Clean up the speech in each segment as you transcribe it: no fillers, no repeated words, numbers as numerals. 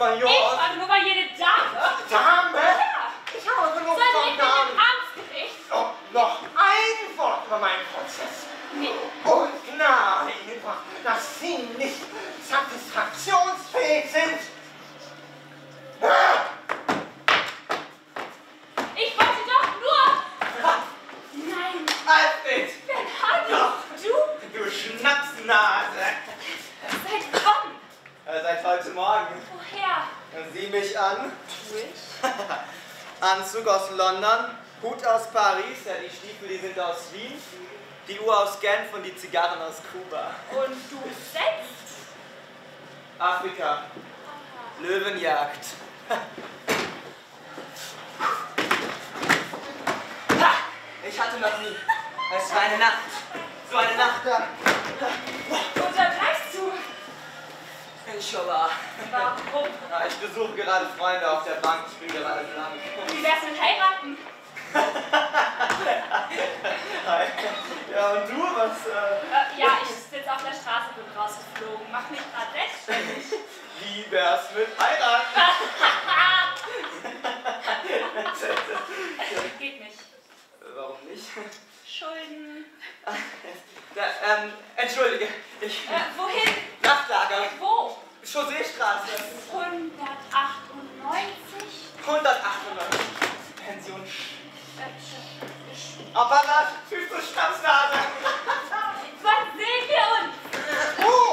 Noch ein Wort über meinen Prozess. Nee. Und darüber, dass Sie nicht satisfaktionsfähig sind. Ich wollte doch nur... Was? Nein. Alfred! Bernhard, du... Du Schnapsnase! Seit wann? Seit heute Morgen. Woher? Sieh mich an. Durch? Anzug aus London, Hut aus Paris, ja, die Stiefel, die sind aus Wien, die Uhr aus Genf und die Zigarren aus Kuba. Und du selbst? Afrika. Aha. Löwenjagd. Ha! Ich hatte noch nie. Es war eine Nacht. So eine Nacht da. Untergreifst du? Inshallah. Warum? Ja, ich besuche gerade Freunde auf der Bank. Ich bin gerade blank. Wie wär's mit heiraten? Ja, und du, was? Ja, ich sitze auf der Straße, bin rausgeflogen. Mach mich gerade selbstständig. Wie wär's mit heiraten? Geht nicht. Warum nicht? Schulden. Entschuldige. Ich... wohin? Nachtlager. Wo? Chausseestraße. 198. 198. Pension Schöller. Aber das Füße Schnapsnase. Was sehen wir uns? Oh!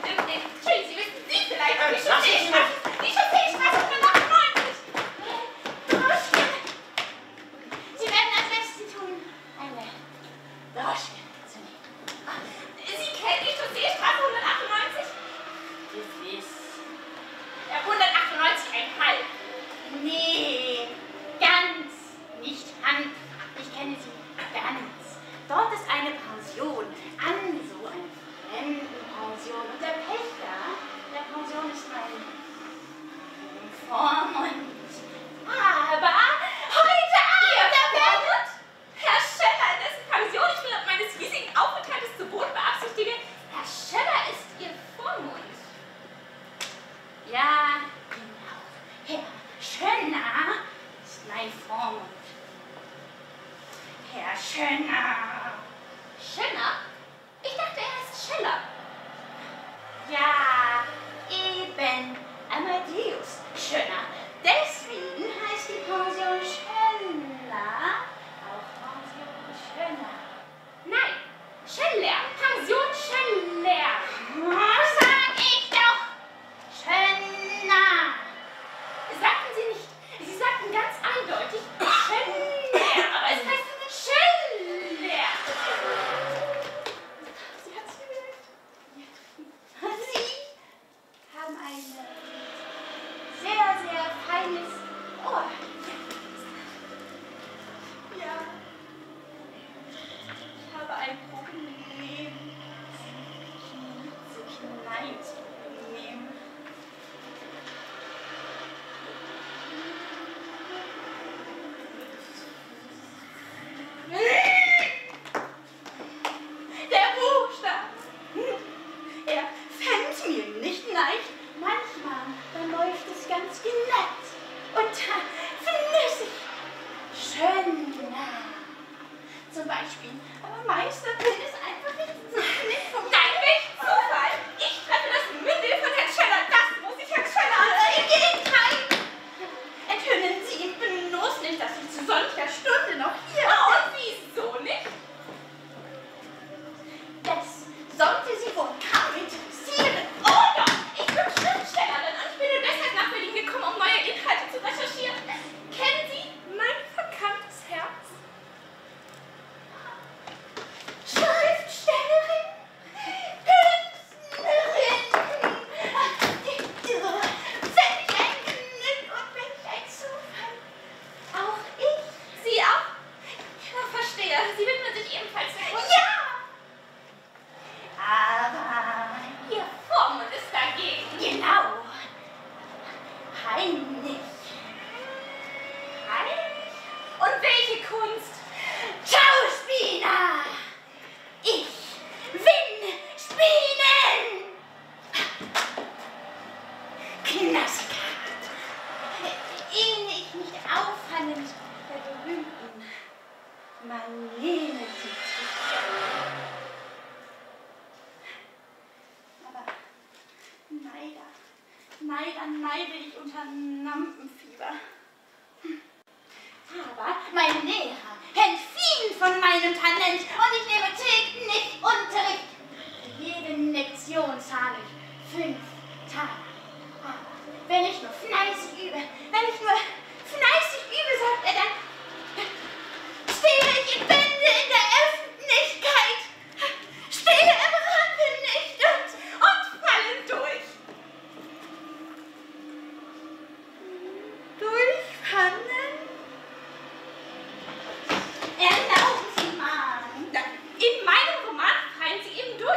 Entschuldigung, Sie wissen Sie vielleicht, wie Chausseestraße. Die Chausseestraße ist eine 98. Sie werden das Beste tun. Sie kennen die Chausseestraße 198? Gewiss. 198,5. Nee, ganz nicht an. Ich kenne sie ganz. Dort ist eine Pension. An so einer Fremdenpension. Und der Pächter der Pension ist mein Vormund. Aber heute Abend, da wird Herr Schöller, dessen Pension ich mir meines riesigen Aufenthaltes zu Boden beabsichtige, Herr Schöller ist Ihr Vormund. Ja, genau. Herr Schöller ist mein Vormund. Herr Schöller. Schöller? Ich dachte, er heißt Schöller. Ja, eben. Amadeus Schöller. Deswegen heißt die Pension Schöller auch Pension Schöller. Nein, Schöller, Pension Schöller. Sag ich doch, Schöller. Sagten Sie nicht, Sie sagten ganz eindeutig Schöller, aber es heißt Schöller. Sie hat es gehört. Sie haben eine... sehr feines Ohr. Ja. Ich habe ein Problem. So kleines Problem. Der Buchstabe. Er fällt mir nicht leicht. Manchmal, dann läuft es ganz glatt und flüssig. Schöner. Zum Beispiel. Aber meistens will es einfach nicht so. Nein, nicht so. Ich treffe das nicht. Klassiker. Ehe ich nicht auffalle mit der berühmten Marlene zu ziehen. Aber neide ich unter Lampenfieber. Aber meine Lehrer entfielen von meinem Talent und ich nehme täglich Unterricht. Jede Lektion zahle ich 5 Taler. Aber wenn ich nur fleißig übe, sagt er dann, stehe ich im Bände in der Öffentlichkeit, stehe im Rampen nicht und falle durch. Durchfallen? Erlauben Sie mal. In meinem Roman fallen Sie eben durch.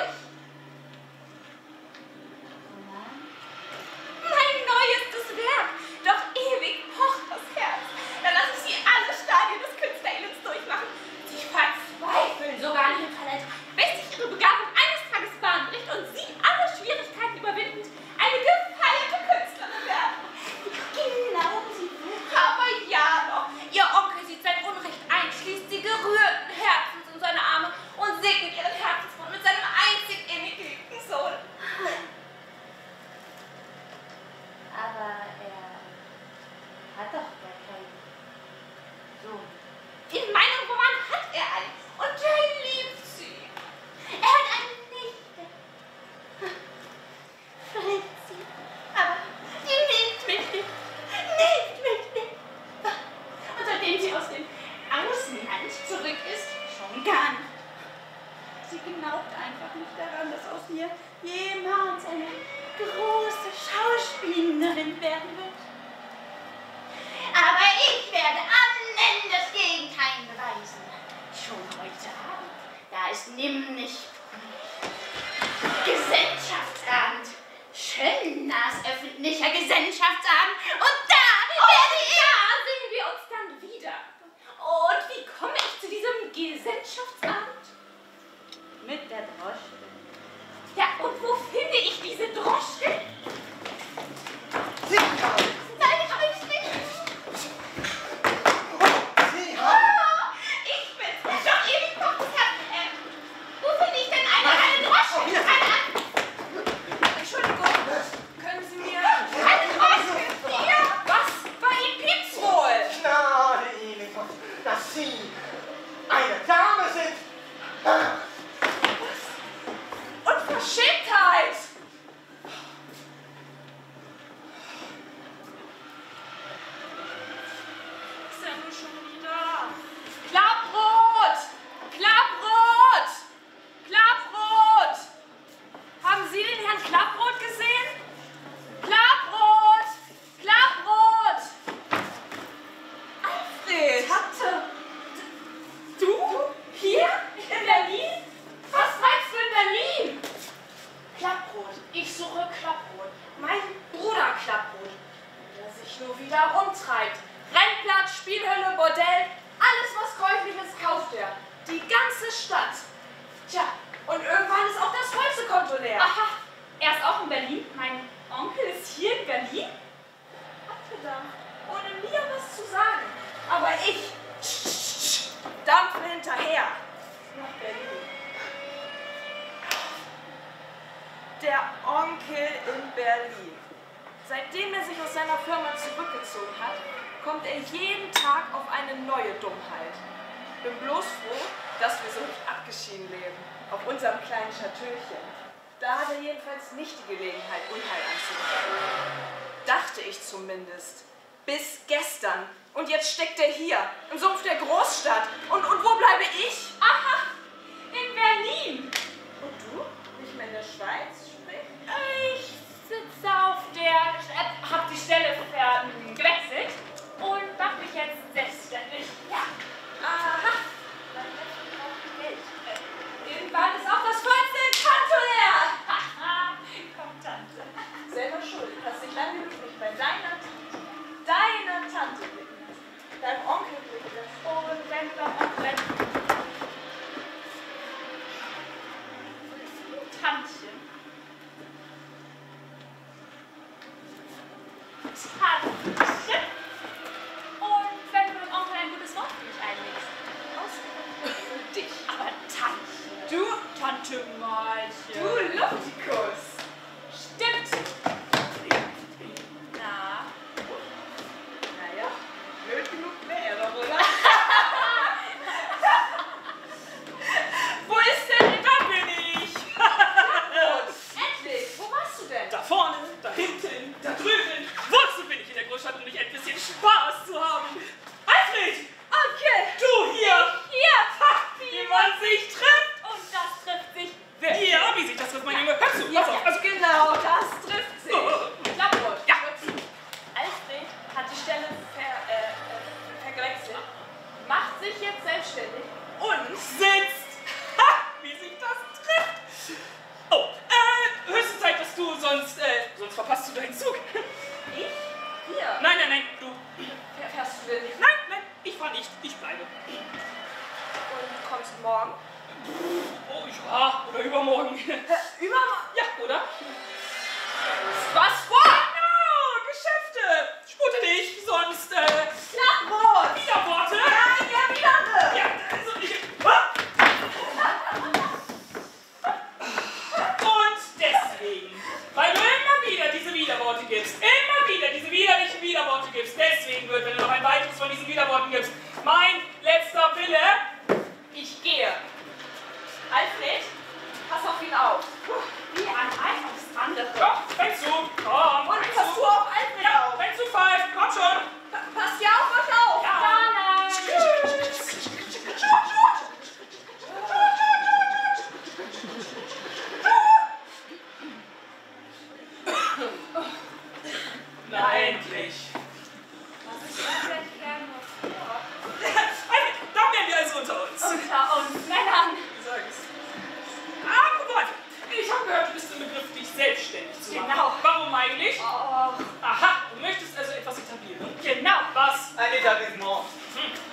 Tantchen, hat gestimmt. Und wenn du mit Onkel ein gutes Wort für mich einlegst, ausgerechnet für dich. Aber Tante, du Tante Marche, du Luftikus. Stimmt. Na, naja, blöd genug wäre, oder? Wo ist denn? Da bin ich. Endlich, wo warst du denn? Da vorne, da hinten, da drüben. Wozu bin ich in der Großstadt, um nicht ein bisschen Spaß zu haben? Alfred! Okay. Du hier. Hier. Wie man sich trifft. Und das trifft sich. Wer? Ja, wie sich das trifft, mein Junge. Hörst du? Ja, ja. Also genau, das trifft sich. Klappwort. Ja. Alfred hat die Stelle verwechselt, macht sich jetzt selbstständig und sitzt. Ha, wie sich das trifft. Oh, höchste Zeit, dass du sonst verpasst du deinen Zug. Ich? Hier? Nein, nein, nein, du. Verfährst du denn nicht? Nein, nein, ich fahr nicht. Ich bleibe. Und kommst morgen? Oh ja, oder übermorgen. Übermorgen? Ja, oder? Was vor? Genau, Geschäfte. Spute dich, sonst... Schlagwort. Widerworte. Nein, ja, wieder. Ja, also ich... Und deswegen, weil du immer wieder diese Widerworte gibst, immer wieder diese widerlichen Widerworte gibst, deswegen wird, wenn du noch ein weiteres von diesen Widerworten gibst, mein letzter Wille, ich gehe. Alfred, pass auf ihn auf. Wie an einem aufs andere. Komm, dein Zug, komm. Und pass du auf Alfred auf. Ja, dein Zug pfeift, komm schon. Pass ja auf euch auf. Ja. Dann. Na, endlich. Was ist das denn hier? Alfred, dann werden wir also unter uns. Unter uns, Männern. Ich habe gehört, du bist im Begriff, dich selbstständig zu machen. Genau. Warum eigentlich? Oh. Aha, du möchtest also etwas etablieren. Genau. Was? Ein Etablissement.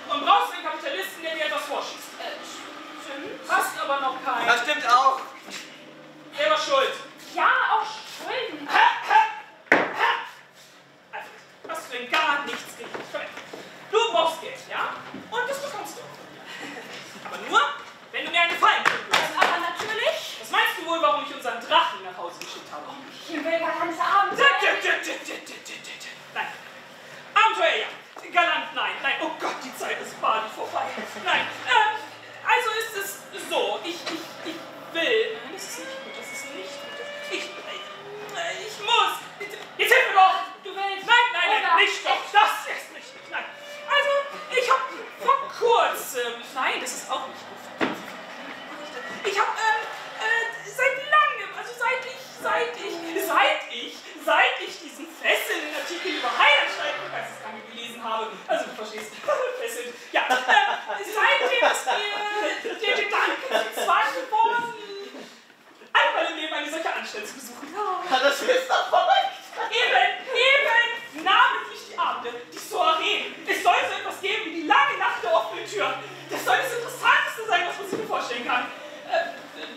Und brauchst einen Kapitalisten, der dir etwas vorschießt. Stimmt. Hast aber noch keinen. Das stimmt auch. Selber schuld. Ja, auch Schulden. Also, hast du denn gar nichts gekriegt? Du brauchst Geld, ja? Und das bekommst du. Aber nur, wenn du mir einen Gefallen tust. Aber natürlich. Was meinst du wohl, warum ich unseren Drachen nach Hause geschickt habe? Ich will galantes Abenteuer. Nein. Abenteuer, ja. Galant, nein. Nein. Oh Gott, die Zeit ist wahrlich vorbei. Nein. Also ist es so. Ich will. Nein, das ist nicht gut. Das ist nicht gut. Ich muss. Jetzt hilf mir doch. Du willst. Nein, nein, nein. Oder? Nicht doch. Das ist nicht gut. Nein. Also, ich habe vor kurzem. Nein, das ist auch nicht gut. Ich habe seit langem, also seit ich diesen fesselnden Artikel über Heiratscheidung, ich weiß es gar nicht gelesen habe, also du verstehst, fesselnd, ja, seitdem ist mir der Gedanke zwar geworden, einmal im Leben eine solche Anstelle zu besuchen. Ja, das ist doch verrückt. Eben, namentlich die Abende, die Soireen. Es soll so etwas geben wie die lange Nacht der offenen Tür. Das soll das Interessanteste sein, was man sich mir vorstellen kann.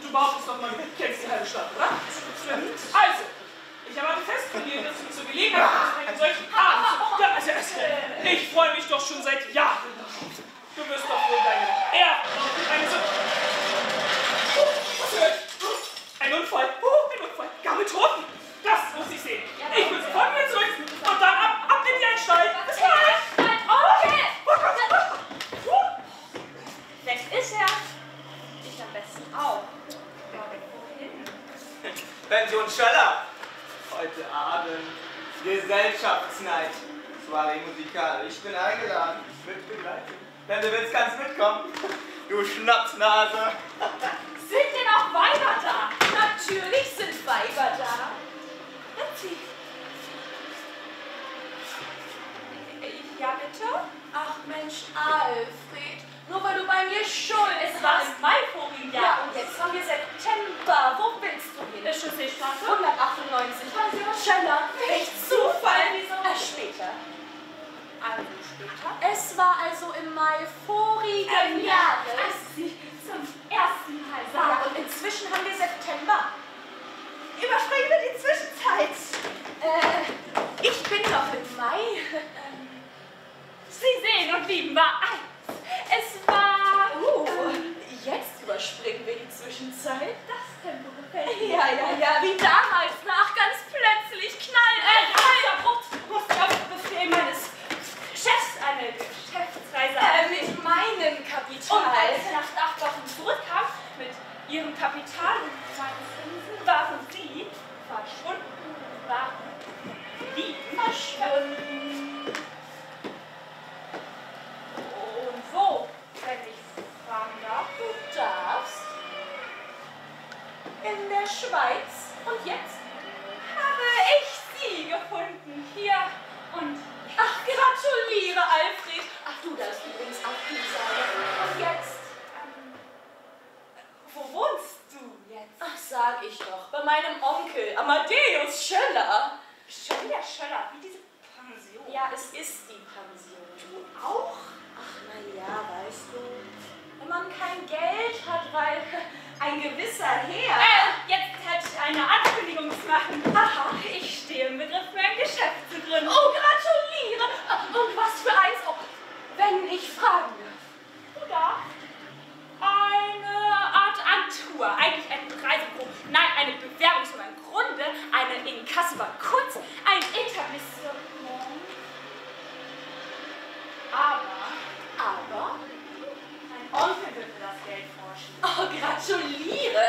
Du behauptest doch mal, du kennst die halbe Stadt, oder? Stimmt. Also, ich erwarte fest von dir, dass du zur Gelegenheit hast, einen solchen Abend. Ich freue mich doch schon seit Jahren darauf. Du wirst doch wohl deine Erben und deine Söhne. Was hört? Ein Unfall. Ein Unfall. Gar mit Toten. Das muss ich sehen. Ich bin sofort wieder zurück und dann ab in die Anstalt. Bis gleich. Okay. Weg ist er. Ich am besten auch. Wohin? Pension Schöller. Heute Abend Gesellschaftsnight. Soiree musikal. Ich bin eingeladen. Mit begleitet. Wenn du willst, kannst mitkommen. Du Schnapsnase. Sind denn auch Weiber da? Natürlich sind Weiber da. Ja, bitte? Ach Mensch, Alfred, nur weil du bei mir schuld warst. Es war im Mai vorhin, ja. Und jetzt haben wir September. Wo willst du hin? Schüsselstraße 198. Pension Schöller. Nicht Zufall. Wieso? Später. Also später? Es war also im Mai vorigen Jahres. Als Sie zum ersten Mal sagen. Ja, und inzwischen haben wir September. Überspringen wir die Zwischenzeit. Ich bin noch in gewisser Herr. Jetzt hätte ich eine Ankündigung zu machen. Aha, ich stehe im Begriff, mein Geschäft zu gründen. Oh, gratuliere! Und was für eins auch, wenn ich fragen darf. Oder eine Art Antur, eigentlich ein Reisebuch, nein, eine Bewerbung zu meinem Grunde, eine Inkasso, kurz ein Etablissement. Aber, mein Onkel würde das Geld forschen. Oh, gratuliere!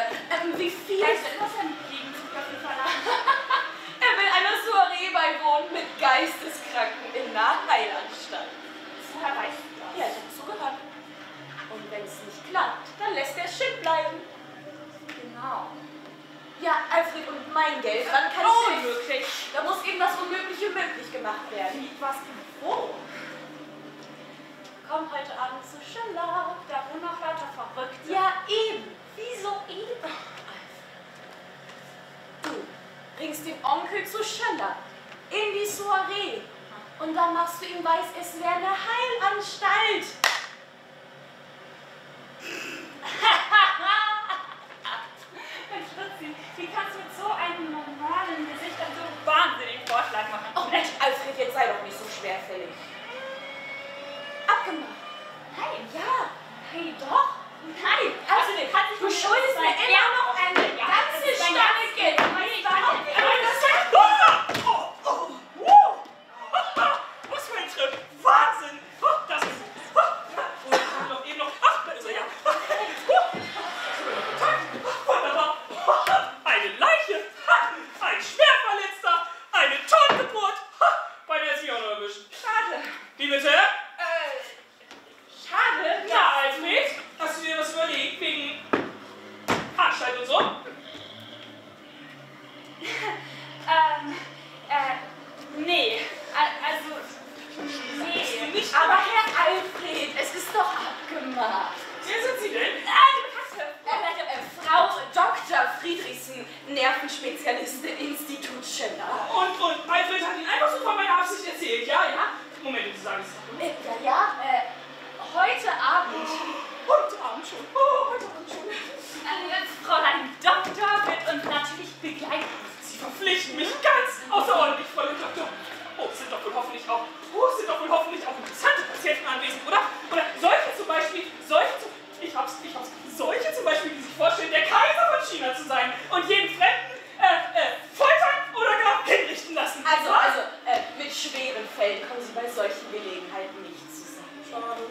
Wie viel? Weißt du, was er im Gegenzug dafür verlangt? Er will einer Soiree beiwohnen mit Geisteskranken in einer Heilanstalt. Woher weißt du das? Ja, ich habe zugehört. Und wenn es nicht klappt, dann lässt er schön bleiben. Genau. Ja, Alfred, und mein Geld, wann kann ich... Unmöglich! Da muss eben das Unmögliche möglich gemacht werden. Wie, was? Wo? Komm heute Abend zu Schöller, da wohnen noch lauter Verrückte. Ja, eben. Wieso eben? Du bringst den Onkel zu Schöller in die Soiree und dann machst du ihm weiß, es wäre eine Heilanstalt. Wie kannst du mit so einem normalen Gesicht dann so wahnsinnigen Vorschlag machen? Oh Mensch, Alfred, jetzt sei doch nicht so schwerfällig. Abgemacht. Nein. Ja. Nein, doch. Nein. Also, du schuldest mir immer noch eine ganze Stange Geld. Was für ein Trip. Wahnsinn. Das ist... Und ich habe doch eben noch... Ach, da ist er ja. Wunderbar. Eine Leiche. Ein Schwerverletzter. Eine Totgeburt. Bei der ist sie auch noch erwischt. Schade. Wie bitte? Schade. Ja, Alfred, hast du dir was überlegt wegen Anstalt und so? Nee. Also, nee. Nicht aber Herr Alfred, es ist doch abgemacht. Wer sind Sie denn? Frau Dr. Friedrichsen, Nervenspezialistin, Institut Schöller. Und Alfred hat Ihnen einfach so von meiner Absicht erzählt, ja? Ja. Moment, du sagst es. Heute Abend. Heute Abend schon. Fräulein Doktor wird uns natürlich begleiten. Sie verpflichten mich ganz außerordentlich, Fräulein Doktor. Oh, sind doch wohl hoffentlich auch. Interessante Patienten anwesend, oder? Oder solche zum Beispiel, solche zum Beispiel, die sich vorstellen, der Kaiser von China zu sein und jeden Fremden foltern oder gar hinrichten lassen. Also, mit schweren Fällen kommen Sie bei solchen Gelegenheiten nicht zusammen. Schade.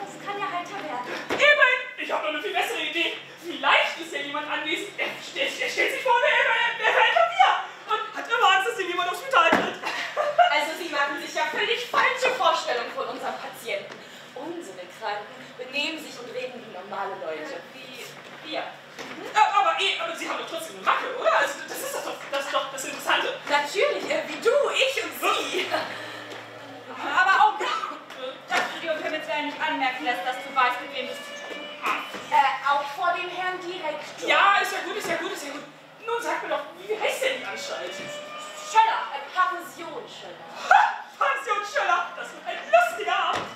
Das kann ja heiter werden. Eben! Ich habe noch eine viel bessere Idee. Vielleicht ist ja jemand anwesend, der stellt sich vor mir, der fällt von mir und hat immer Angst, dass ihm jemand aufs Spital tritt. Also Sie machen sich ja völlig falsche Vorstellungen von unseren Patienten. Unsere Kranken benehmen sich und reden wie normale Leute. Wie wir. Aber Sie haben doch trotzdem eine Macke, oder? Also, das ist doch das Interessante. Natürlich, wie du, ich und Sie. Aber auch das Studium damit ja nicht anmerken lässt, dass du weißt, mit wem du es zu tun hast. Auch vor dem Herrn Direktor. Ja, ist ja gut. Nun sag mir doch, wie heißt denn die Anstalt? Schöller, Pension Schöller. Ha! Pension Schöller, das wird ein lustiger Abend.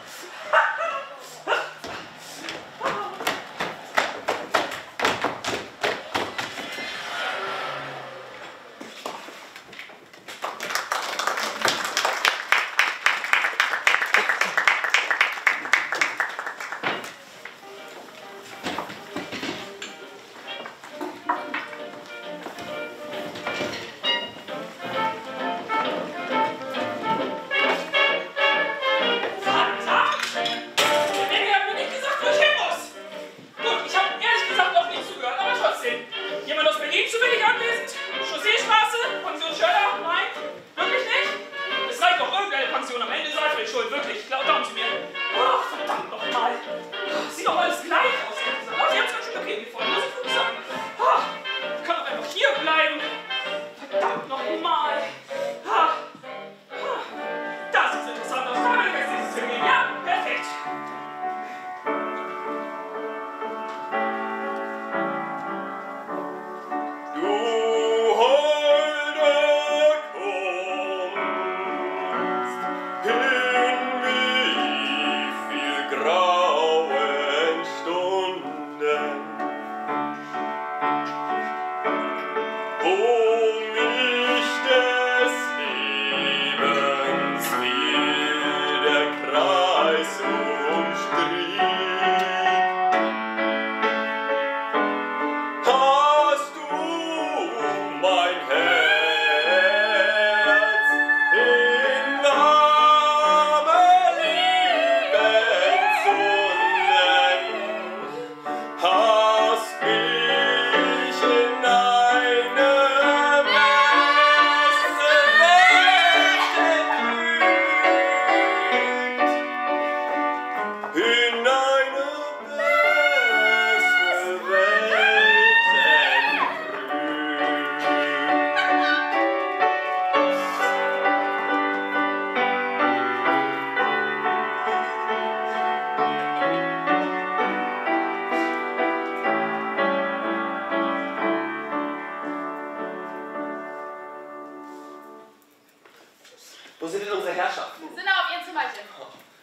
Wo sind denn unsere Herrschaften? Sind auf ihren Zimmerchen.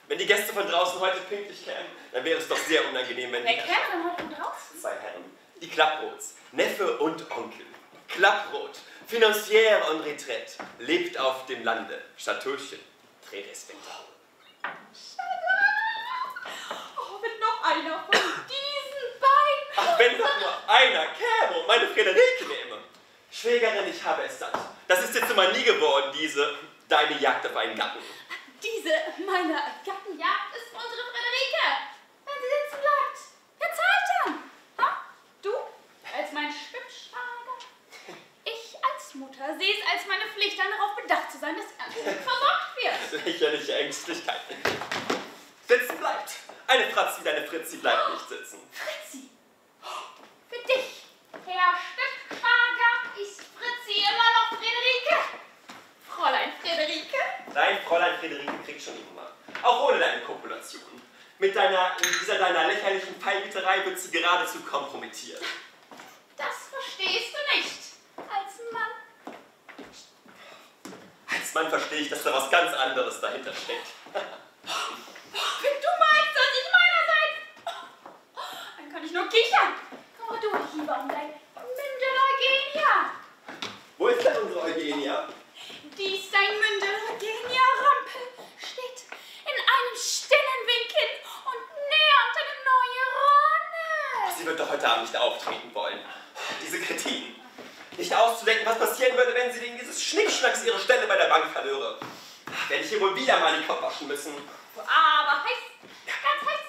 Wenn die Gäste von draußen heute pünktlich kämen, dann wäre es doch sehr unangenehm, wenn... Wer käme denn heute von draußen? Zwei Herren. Die Klapproths. Neffe und Onkel. Klapproth. Financière en retraite. Lebt auf dem Lande. Chateauchen. Très respectable. Oh, wenn noch einer von diesen beiden... Ach, wenn doch nur einer käme und meine Frederike nehme. Schwägerin, ich habe es satt. Das ist jetzt immer nie geworden, diese... Deine Jagd auf einen Gatten. Diese, meine Gattenjagd ist unsere Frederike. Wenn sie sitzen bleibt, wer zahlt dann? Ha? Du als mein Schwippschwager, ich als Mutter sehe es als meine Pflicht, dann darauf bedacht zu sein, dass ernsthaft versorgt wird. Lächerliche Ängstlichkeit. Sitzen bleibt. Eine Fratzi, deine Fritzi bleibt nicht sitzen. Fritzi, für dich, Herr Schwippschwager, ist Fritzi immer noch Frederike. Fräulein Frederike? Nein, Fräulein Frederike kriegt schon immer. Auch ohne deine Kopulation. Mit dieser deiner lächerlichen Feilbieterei wird sie geradezu kompromittiert. Das verstehst du nicht. Als Mann verstehe ich, dass da was ganz anderes dahinter steckt. Wenn du meinst, dass ich meinerseits... Dann kann ich nur kichern. Komm du, lieber um dein Mindel-Eugenia. Wo ist denn unsere Eugenia? Dies dein Mündel, Eugenia Rampel, steht in einem stillen Winkel und nähert eine neue Ranne. Sie wird doch heute Abend nicht auftreten wollen. Diese Kretinen. Nicht auszudenken, was passieren würde, wenn sie wegen dieses Schnickschnacks ihre Stelle bei der Bank verlöre. Werde ich hier wohl wieder mal den Kopf waschen müssen. Aber heiß, ganz heiß.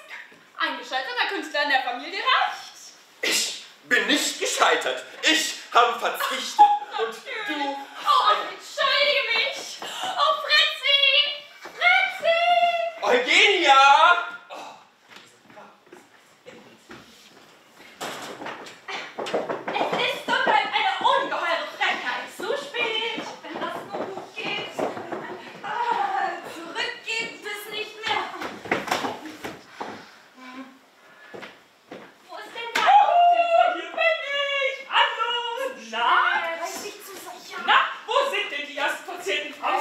Ein gescheiterter Künstler in der Familie reicht. Ich bin nicht gescheitert. Ich habe verzichtet. Und du... Oh, entschuldige mich! Oh, Fritzi! Fritzi! Eugenia! Oh. Es ist und bleibt eine ungeheure Frechheit. Zu spät, wenn das nur gut geht. Zurück geht es nicht mehr. Wo ist denn der? Oh, hier bin ich! Hallo! Na? Haben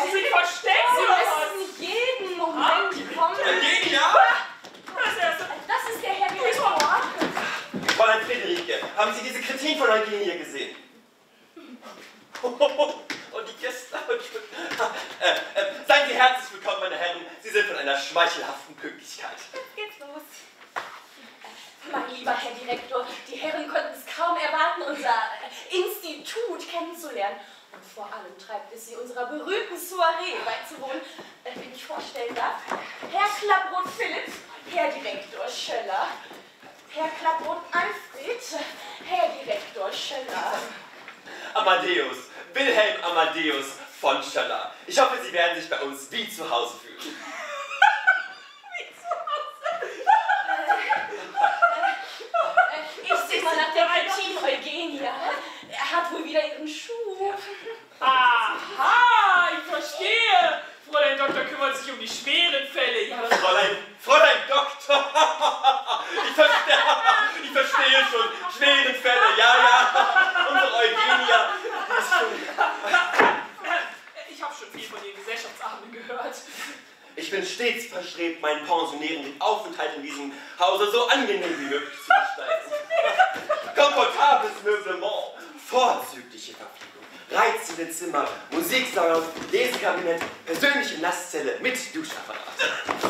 Sie sich versteckt oder was? Das ist in jedem Moment gekommen. Eugenia? Das ist der Herr Direktor. Fräulein Friederike, haben Sie diese Kritik von Eugenia gesehen? Und die Gäste. Seien Sie herzlich willkommen, meine Herren. Sie sind von einer schmeichelhaften Pünktlichkeit. Jetzt geht's los. Mein lieber Herr Direktor, die Herren konnten es kaum erwarten, unser Institut kennenzulernen. Und vor allem treibt es sie unserer berühmten Soiree beizuwohnen, wenn ich vorstellen darf. Herr Klapproth-Philipp, Herr Direktor Schöller. Herr Klapproth-Alfred, Herr Direktor Schöller. Amadeus, Wilhelm Amadeus von Schöller. Ich hoffe, Sie werden sich bei uns wie zu Hause fühlen. Wie zu Hause? Ich sehe mal nach der Altin Eugenia. Er hat wohl wieder ihren Schuh. Aha, ich verstehe. Fräulein Doktor kümmert sich um die schweren Fälle. Ja, Fräulein Doktor. Ich verstehe schon. Schwere Fälle, ja. Unsere Eugenia. Ich habe schon viel von den Gesellschaftsabenden gehört. Ich bin stets verstrebt, meinen Pensionären den Aufenthalt in diesem Hause so angenehm wie möglich zu gestalten. Komfortables Möblement, vorzügliche Verpflegung, reizende Zimmer, Musiksalon, Lesekabinett, persönliche Nasszelle mit Duschapparat.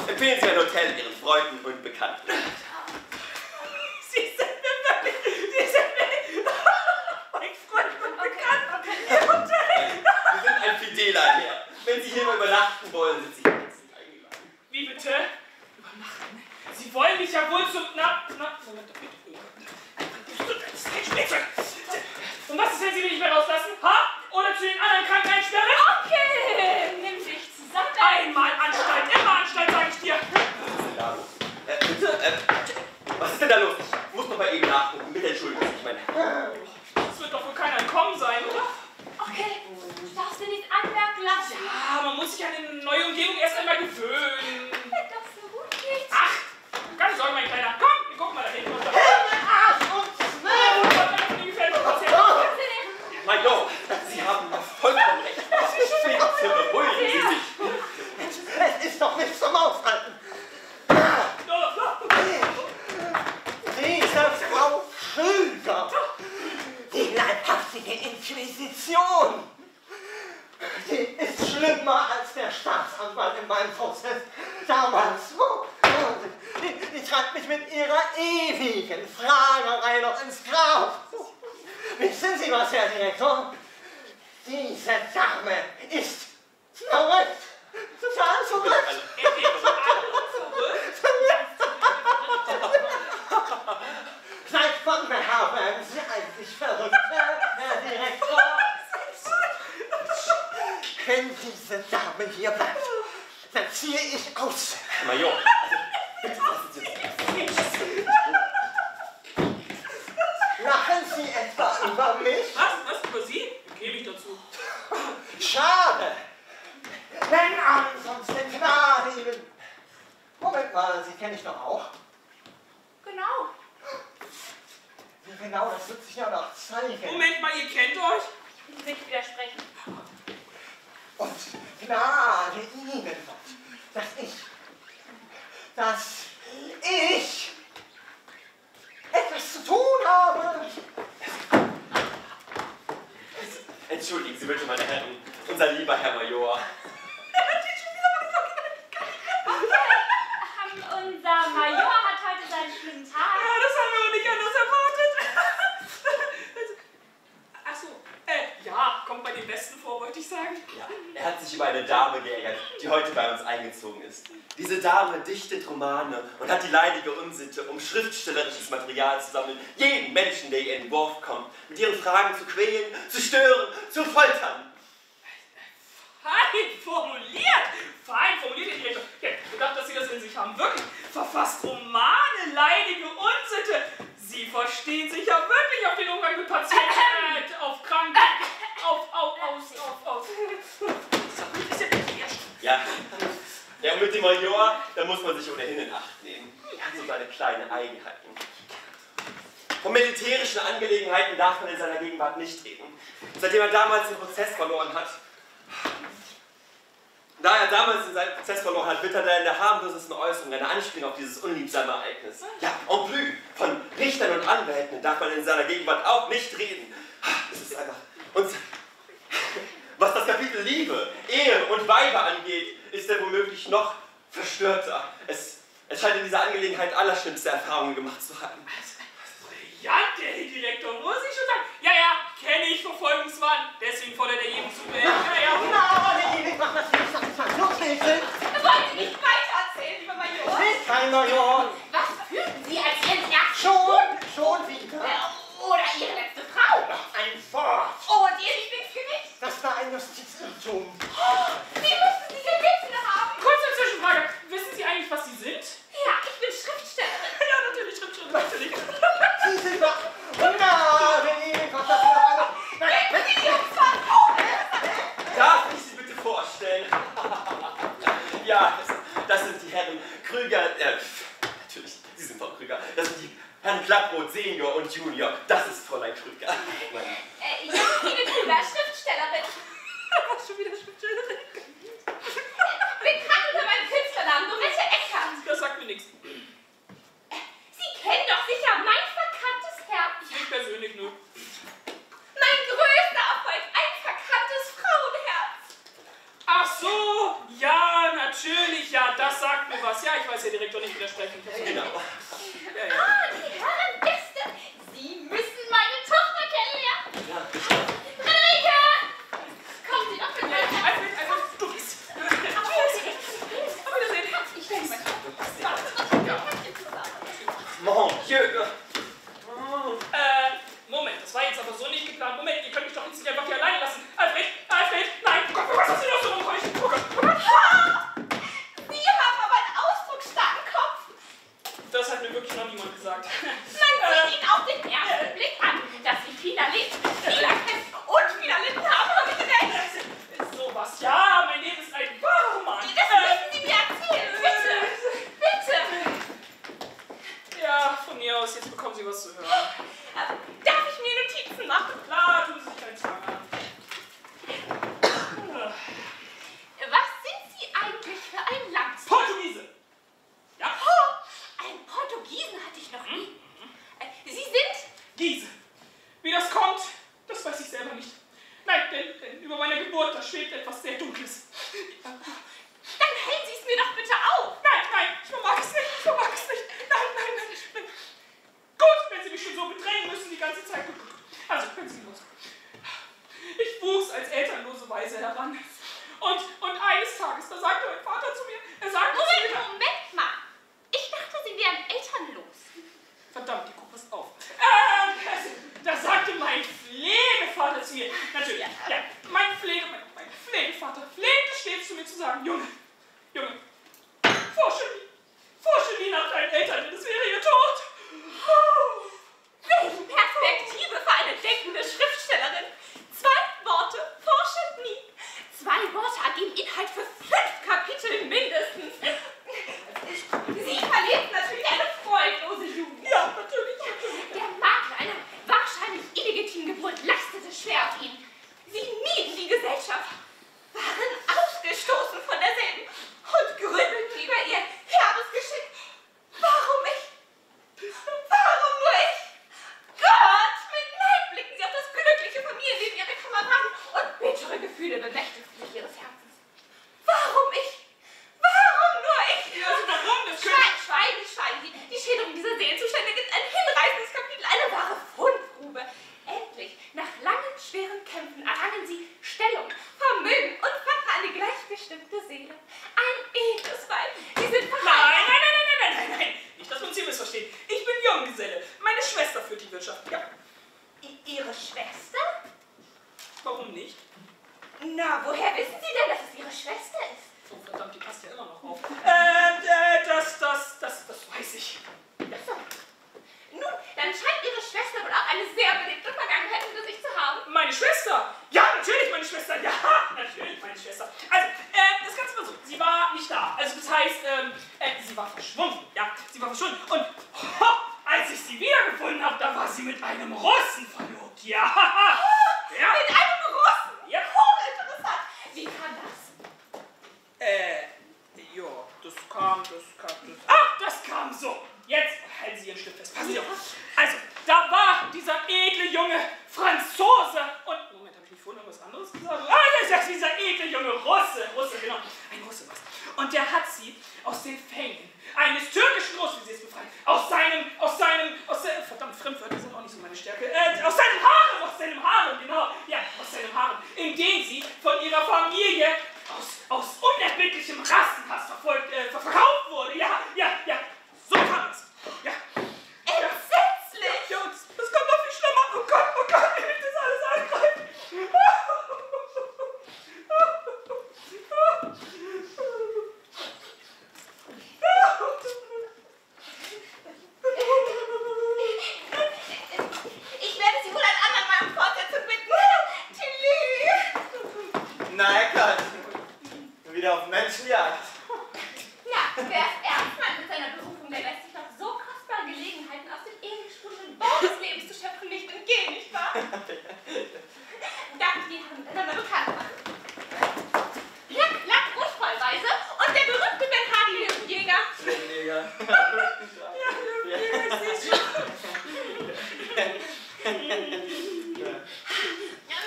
Empfehlen Sie ein Hotel Ihren Freunden und Bekannten. Sie sind mein Freund und Bekannten, Ihr Hotel. Sie sind ein fideler Herr. Wenn Sie hier mal übernachten wollen, sind Sie hier. Wie bitte? Übernachten? Sie wollen mich ja wohl zum... Na, Moment, bitte. Und was ist, wenn Sie mich nicht mehr rauslassen? Ha? Oder zu den anderen Kranken einsperren? Okay, nimm dich zusammen. Einmal Anstalt, immer Anstalt, sag ich dir. Was ist denn da los? Bitte? Was ist denn da los? Ich muss noch mal eben nachgucken. Bitte entschuldigen Sie, ich meine... Das wird doch wohl keiner entkommen sein, oder? Okay, du darfst dir nichts anmerken lassen. Ja, man muss sich an eine neue Umgebung erst einmal gewöhnen. Wenn das so gut geht. Ach, keine Sorge, mein Kleiner. Komm, wir gucken mal da hinten runter. Mein Gott, Sie haben vollkommen recht. Bitte beruhigen Sie sich. schlimmer als der Staatsanwalt in meinem Prozess damals. Die treibt mich mit ihrer ewigen Fragerei noch ins Grab. Wissen Sie was, Herr Direktor? Diese Dame ist verrückt. Total verrückt. Seit wann haben Sie eigentlich verrückt, Herr Direktor? Wenn diese Dame hier bleibt, dann ziehe ich aus. Major. Lachen Sie etwa über mich? Was über Sie? Gebe ich dazu. Schade. Wenn ansonsten Gnade Ihnen. Moment mal, Sie kenne ich doch auch. Genau. Wie genau, das wird sich ja noch zeigen. Moment mal, ihr kennt euch? Ich will nicht widersprechen. Und Gnade Ihnen, dass ich etwas zu tun habe. Entschuldigen Sie bitte, meine Herren, unser lieber Herr Major. Unser Major hat heute seinen schlimmen Tag. Ja, das haben wir auch nicht anders erwartet. Achso, ja, kommt bei den Besten vor, wollte ich sagen. Ja, er hat sich über eine Dame geärgert, die heute bei uns eingezogen ist. Diese Dame dichtet Romane und hat die leidige Unsitte, um schriftstellerisches Material zu sammeln, jeden Menschen, der ihr in den Wurf kommt, mit ihren Fragen zu quälen, zu stören, zu foltern. Fein formuliert! Fein formuliert, Herr Direktor. Ich hätte gedacht, dass Sie das in sich haben. Wirklich. Verfasst Romane, leidige Unsitte. Sie verstehen sich ja wirklich auf den Umgang mit Patienten, auf Kranken, auf. Ja, mit dem Major, da muss man sich ohnehin in Acht nehmen. Er hat so seine kleinen Eigenheiten. Von militärischen Angelegenheiten darf man in seiner Gegenwart nicht reden. Seitdem er damals den Prozess verloren hat, wittert er in der harmlosesten Äußerung eine Anspielung auf dieses unliebsame Ereignis. Ja, en plus, von Richtern und Anwälten darf man in seiner Gegenwart auch nicht reden. Es ist einfach... Und was das Kapitel Liebe, Ehe und Weiber angeht, ist er womöglich noch verstörter. Es scheint in dieser Angelegenheit allerschlimmste Erfahrungen gemacht zu haben. Ja, der Direktor, muss ich schon sagen. Ja, ja, kenne ich Verfolgungswahn. Deswegen fordert er jeden zu wählen. Ja, ja. Na, der macht das nicht. Wollen Sie nicht weiter erzählen, lieber Major? Nein, Major. Was fühlten Sie, als Ihren Herzen? Schon wieder. Oder Ihre letzte Frau. Noch ein Wort. Oh, und Ihr Lieblingsgericht? Das war ein Justizirrtum. Oh, Sie müssen diese Witze haben. Kurze Zwischenfrage. Wissen Sie eigentlich, was Sie sind? Ja, ich bin Schriftstellerin. Ja, natürlich, Schriftstellerin. Natürlich. Sie sind doch... Darf ich Sie bitte vorstellen? Ja, das sind die Herren Krüger... natürlich, Sie sind Frau Krüger. Das sind die Herren Klapproth Senior und Junior. Das ist Fräulein Krüger. Ja, ich bin Krüger, Schriftstellerin. Was, schon wieder Schriftstellerin? Bekannt unter meinem Künstlernamen, Dorette Eckert. Das sagt mir nichts. Sie kennen doch sicher mein verkanntes Herz. Ich persönlich nur. Mein größter Erfolg, ein verkanntes Frauenherz. Ach so, ja, natürlich, ja, das sagt mir was. Ja, ich weiß, Herr Direktor, nicht widersprechen. Genau. Ja, ja. Ah, die Herren Gäste, Sie müssen meine Tochter kennenlernen. Ja, Friederike, kommen Sie doch mit mir. Einfach, du bist. Mon Dieu! Moment, das war jetzt aber so nicht geplant. Moment, ihr könnt mich doch jetzt nicht einfach hier allein lassen. Alfred, nein! Oh Gott, was ist denn los mit euch? Oh Gott, oh Gott. Ha! Sie haben aber einen ausdrucksstarken Kopf! Das hat mir wirklich noch niemand gesagt. Man sieht Ihnen auf den ersten Blick an, dass Sie Finalist und Finalist haben, habe ich gedacht. So was, ja, mein Leben ist ein wahrer Mann. Das müssen Sie mir erzählen, bitte! Ja, von mir aus, jetzt bekommen Sie was zu hören. Darf ich mir Notizen machen? Klar, tun Sie sich keinen Zwang an. Was sind Sie eigentlich für ein Landsmann? Portugiese! Ja? Oh, einen Portugiesen hatte ich noch nie. Sie sind? Giese. Wie das kommt, das weiß ich selber nicht. Nein, denn über meine Geburt, da schwebt etwas sehr Dunkles. daran ist. Und eines Tages, da sagte mein Vater zu mir, er sagte zu mir... Moment mal! Ich dachte, sie wären elternlos. Verdammt, die Kuh ist auf. Da sagte mein Pflegevater zu mir, natürlich, ja, mein Pflegevater pflegte stets zu mir zu sagen, Junge, forsche nie nach deinen Eltern, denn es wäre ihr Tod. Oh. Welche Perspektive für eine denkende Schriftstellerin. Zwei Worte, forsche nie. Zwei Worte ergeben Inhalt für 5 Kapitel mindestens. Sie verlebt natürlich eine freudlose Jugend. Ja, natürlich. Der Makel einer wahrscheinlich illegitimen Geburt lastete schwer auf ihnen. Sie mieden die Gesellschaft, waren ausgestoßen von derselben und grübelten über ihr herbes Geschick. Warum ich? Warum nur ich? Gott, mit Neid blicken sie auf das glückliche Familienleben ihrer Kameraden und bittere Gefühle bemächtigten sich ihres Herzens. Warum ich? Schweigen Sie, die Schilderung dieser Seelenzustände gibt ein hinreißendes Kapitel, eine wahre Fundgrube. Endlich, nach langen, schweren Kämpfen errangen sie Stellung, Vermögen und fanden eine gleichgestimmte Seele. Ein edles Weib, sie sind verheiratet. Nein, nicht, dass man sie missversteht. Ich bin Junggeselle, meine Schwester führt die Wirtschaft, ja. Ihre Schwester? Warum nicht? Na, woher wissen Sie denn, dass es Ihre Schwester ist? Oh, verdammt, die passt ja immer noch auf. Das weiß ich. So. Nun, dann scheint Ihre Schwester wohl auch eine sehr belebte Vergangenheit unter sich zu haben. Meine Schwester? Ja, natürlich meine Schwester. Ja, natürlich meine Schwester. Also, das Ganze war so. Sie war nicht da. Also, das heißt, sie war verschwunden. Ja, sie war verschwunden. Und als ich sie wiedergefunden habe, da war sie mit einem Russen verlobt. Ja. Oh, ja. Mit einem Russen? Ja. Hochinteressant. Wie kann das? Ja, das kam so. Jetzt halten Sie Ihren Stift fest. Passen Sie auf. Also, da war dieser edle junge Franzose und... Moment, habe ich nicht vorhin irgendwas anderes gesagt? Dieser edle junge Russe, genau. Ein Russe war's. Und der hat sie aus den Fängen eines türkischen Russen, wie sie es befreit, verdammt, Fremdwörter sind auch nicht so meine Stärke, aus seinem Harem, genau, ja, aus seinem Harem, in dem sie von ihrer Familie aus unerbittlichem Rassenhass verkauft wurde, ja, so kam es, ja. Entsetzlich! Ja, das kommt noch viel schlimmer, oh Gott, wie will das alles angreifen? Ich werde Sie wohl ein andermal um Fortsetzung bitten. Tilly! Na, Eckert! Wieder auf Menschenjagd. Ja, wer es ernst meint mit seiner Berufung, der lässt sich noch so kostbare Gelegenheiten aus dem ewig sprühenden Bau des Lebens zu schöpfen nicht entgehen, nicht wahr? Darf ich die Hand miteinander bekannt machen? Lack, ruhigfallweise und der berühmte Bernhardi-Löwenjäger. Löwenjäger. Ja, Löwenjäger, ich sehe schon.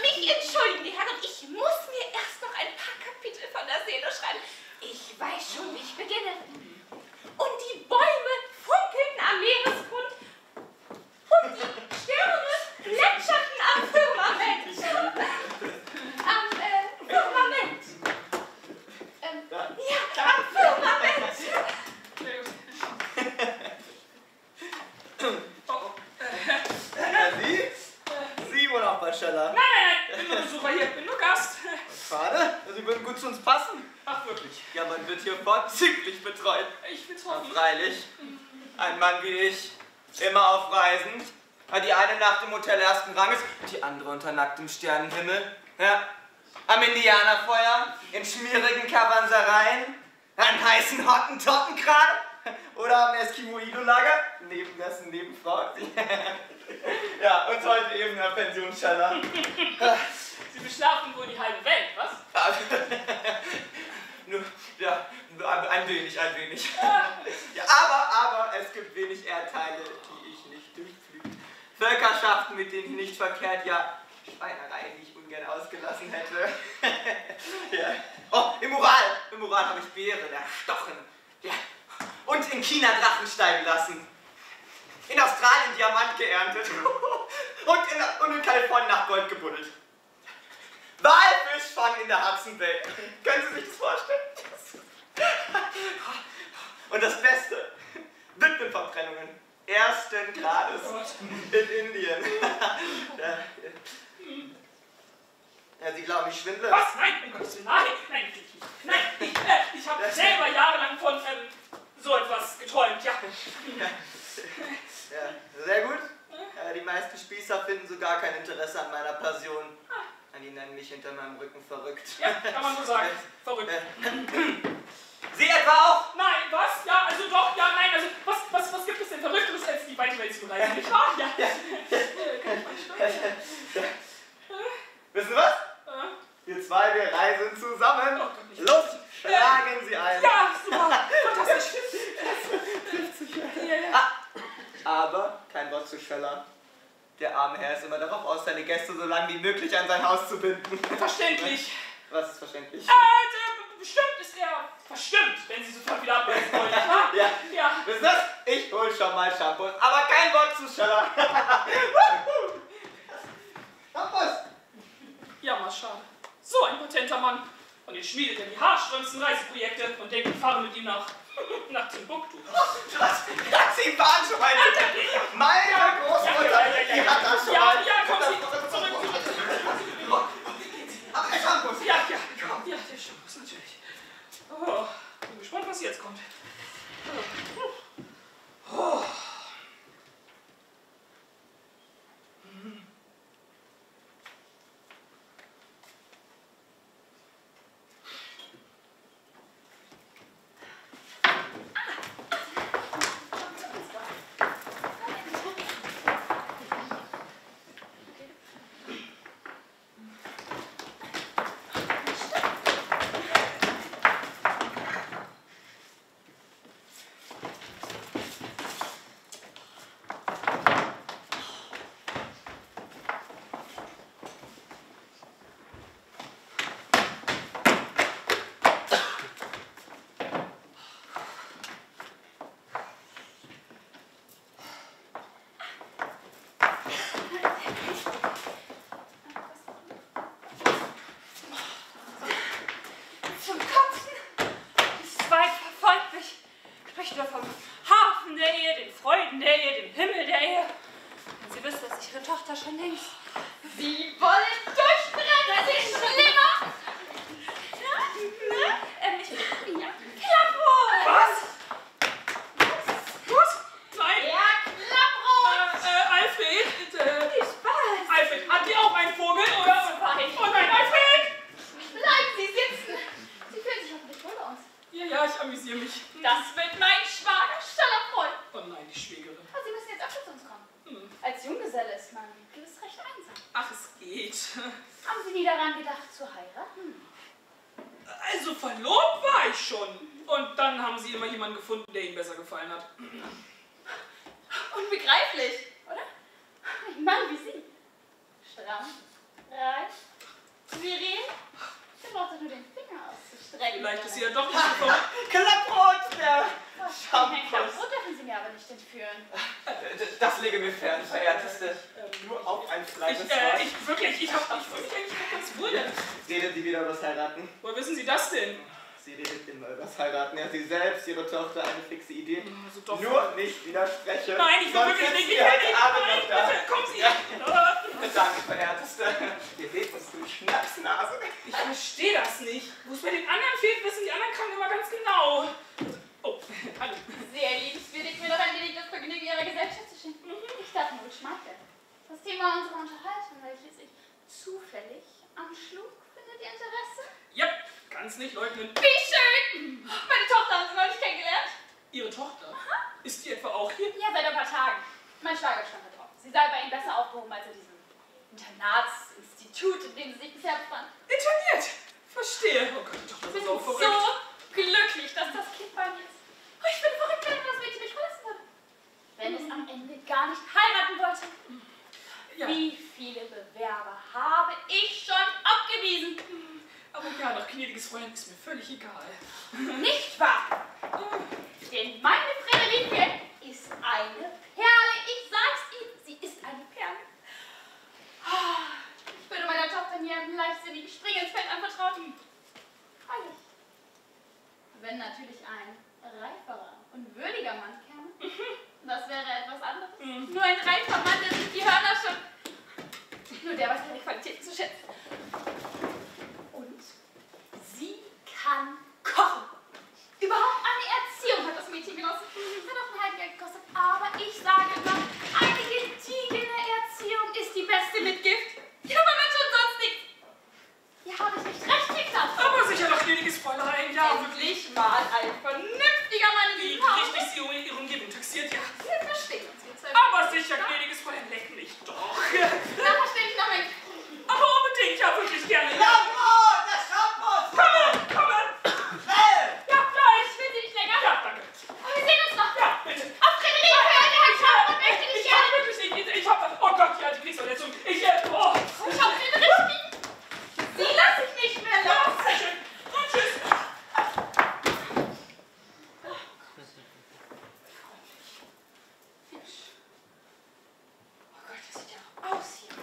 Mich entschuldigen, die Herren, ich muss mir erst noch ein paar Kapitel von der Seele schreiben. Ich weiß schon, wie ich beginne. Und die Bäume funkelten am Meeresgrund und die Sterne plätscherten am Firmament. Am Firmament. Ja, am Firmament. Oh. Sie wohl auch bei Schöller? Nein, ich bin nur Besucher hier, ich bin nur Gast. Schade, Sie würden gut zu uns passen. Ach, wirklich? Ja, man wird hier vorzüglich betreut. Ich will's hoffen. Freilich, ein Mann wie ich, immer auf Reisen, die eine Nacht im Hotel ersten Ranges, die andere unter nacktem Sternenhimmel, ja, am Indianerfeuer, in schmierigen Kavansereien, an heißen Hottentottenkran oder am Eskimo-Ido-Lager, neben dessen Nebenfrau. Ja, und heute eben in der Pension Schöller. Sie beschlafen wohl die halbe Welt, was? Nur, ja, ein wenig. Ja, aber es gibt wenig Erdteile, die ich nicht durchpflügt. Völkerschaften, mit denen ich nicht verkehrt, ja, Schweinereien, die ich ungern ausgelassen hätte. Ja. Oh, im Ural habe ich Beeren erstochen. Ja. Und in China Drachen steigen lassen. In Australien Diamant geerntet und in Kalifornien nach Gold gebuddelt. Walfischfang in der Hudson Bay. Können Sie sich das vorstellen? Und das Beste, Wippenverbrennungen ersten Grades in Indien. Ja, Sie glauben, ich schwindle? Was? Nein, mein Gott, nein, ich habe selber jahrelang von so etwas geträumt, ja. Ja, sehr gut. Die meisten Spießer finden sogar kein Interesse an meiner Passion. Die nennen mich hinter meinem Rücken verrückt. Ja, kann man so sagen. Verrückt. Sie etwa auch? Nein, was? Ja, also doch, ja, nein, also was gibt es denn Verrückteres als die weite Welt zu reisen? Nicht wahr? Ja. Wissen Sie was? Wir zwei, wir reisen zusammen. Oh, los, schlagen Sie ein. Ja, super. Fantastisch. Aber kein Wort zu Schöller. Der arme Herr ist immer darauf aus, seine Gäste so lange wie möglich an sein Haus zu binden. Verständlich. Was ist verständlich? Bestimmt ist er verstimmt, wenn Sie sofort wieder abweisen wollen. Ja. Ja. Wissen Sie das? Ich hol schon mal Shampoo. Aber kein Wort zu Schöller. Shampoos. Ja, mal schade. So ein potenter Mann. Und jetzt schmiedet er die haarströmsten Reiseprojekte und denkt, ich fahre mit ihm nach Timbuktu. Sie waren schon mal in meine Großmutter, die hat das schon mal. Ja, komm, zurück. Aber der Shampoos. Ja, der Shampoos, natürlich. Oh, bin gespannt, was jetzt kommt. Oh. einem leichtsinnigen Spring ins Feld an Vertrauten. Freilich. Wenn natürlich ein reiferer und würdiger Mann käme, das wäre etwas anderes. Mhm. Nur ein reifer Mann, der sich die Hörner schon... Nur der weiß keine Qualität zu schätzen. Und sie kann kochen. Überhaupt eine Erziehung hat das Mädchen genossen. Hat auch ein Halbjahr gekostet, aber ich sage immer, eine gediegene Erziehung ist die beste mit Gift. Ja, man wird schon sonst nichts. Hier habe ich nicht recht geklappt. Aber sicher noch weniges Fräulein, ja. Wirklich mal ein vernünftiger Mann in diesem Haus. Richtig sie ohne ihren Leben taxiert, ja. Wir verstehen uns jetzt. Aber sicher weniges Fräulein, leck mich doch. Da verstehe ich noch nicht. Aber unbedingt, ja, wirklich gerne. Ja, das Schampus! Komm her! Schnell! Ja, gleich! Ich will sie nicht länger. Ja, danke. Aber wir sehen uns noch. Ja, bitte. Auf Friederike, hör, der Herr Schampus möchte dich gerne. Ich hab wirklich nicht. Oh Gott, ja, die Kriegsverletzung. Ich hab den richtigen. Sie lasse ich nicht mehr los. Ja, schön. Und tschüss. Fisch. Oh Gott, das sieht ja auch aus hier.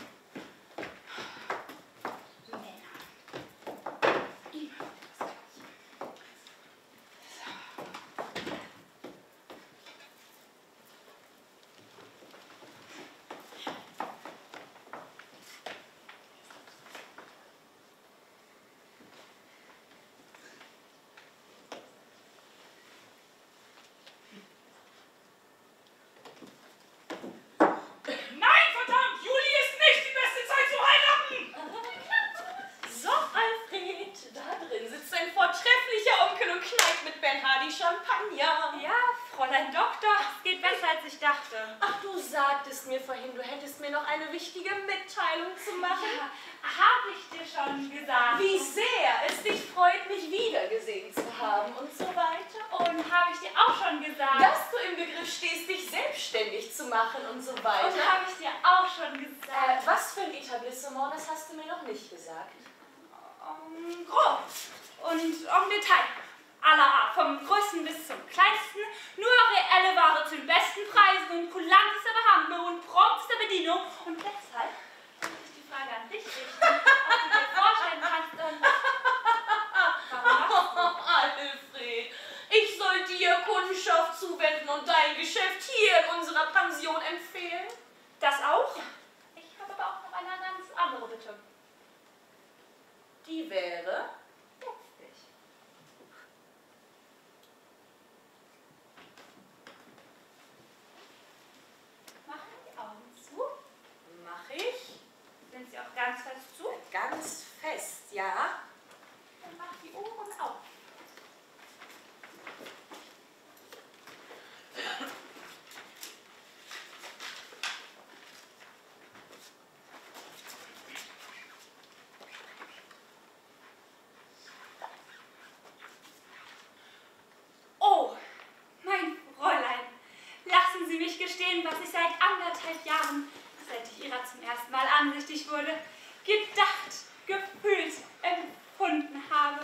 Was ich seit 1,5 Jahren, seit ich ihrer zum ersten Mal ansichtig wurde, gedacht, gefühlt, empfunden habe.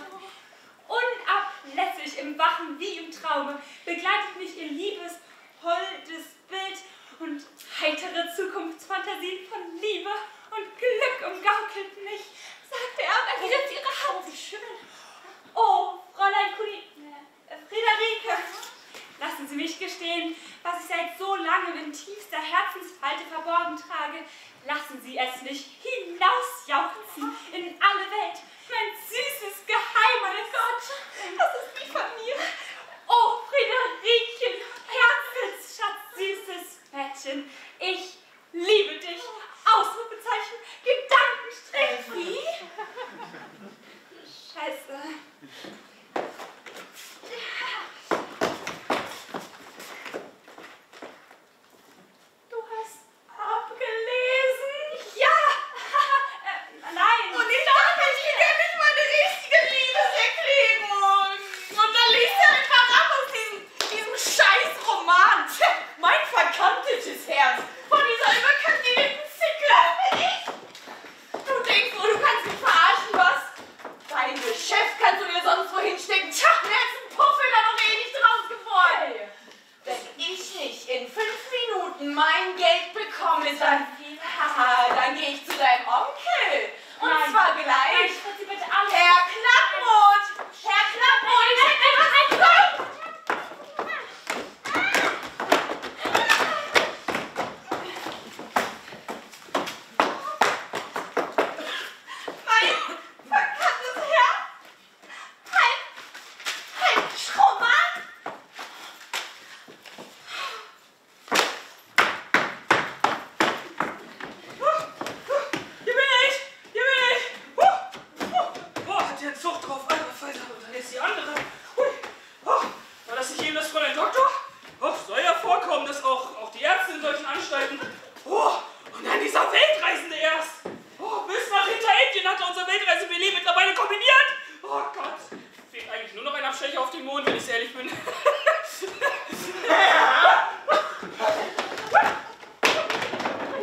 Unablässig im Wachen wie im Traume begleitet mich ihr liebes, holdes Bild und heitere Zukunftsfantasien von Liebe und Glück umgaukelt mich, sagte er und ergriff ihre Hand. Wie schön. Oh, Fräulein Friederike, lassen Sie mich gestehen, was ich seit so langem in tiefster Herzensfalte verborgen trage, lassen Sie es mich hinausjauchzen in alle Welt. Mein süßes Geheimnis. Oh Gott, das ist wie von mir. Oh, Friederikchen, Herzensschatz, süßes Mädchen, ich liebe dich. Ausrufezeichen, Gedankenstrich. Wie? Scheiße. Kannst du dir sonst wohin jetzt die andere. Hui, war das nicht eben das Fräulein Doktor? Soll ja vorkommen, dass auch die Ärzte in solchen Anstalten. Und dann dieser Weltreisende erst. Bis nach Hinterindien hat er unser Weltreisebelay mittlerweile kombiniert. Gott, fehlt eigentlich nur noch ein Abstecher auf den Mond, wenn ich ehrlich bin.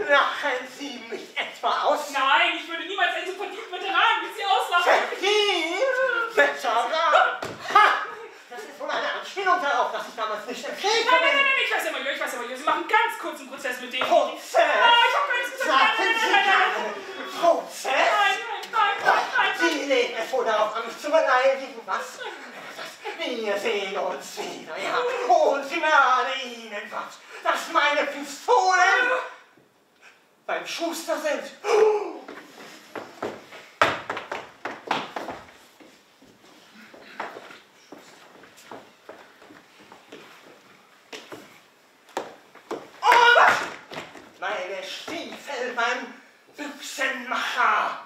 Lachen Sie mich etwa aus? Nein, ich würde niemals einen so verdienten Veteranen wie Sie auslachen. Verdient? Veteran? Ha! Das ist wohl eine Anspielung darauf, dass ich damals nicht im Krieg war. Nein, ich weiß ja mal, Sie machen einen ganz kurzen Prozess mit denen. Prozess? Ich hab gar nichts gesagt. Nein. Prozess? Nein. Sie legen es wohl darauf an, mich zu beleidigen, was? Wir sehen uns wieder, ja. Und Sie merken Ihnen was, dass meine Pistolen beim Schuster sind. Meine Stiefel beim Büchsenmacher.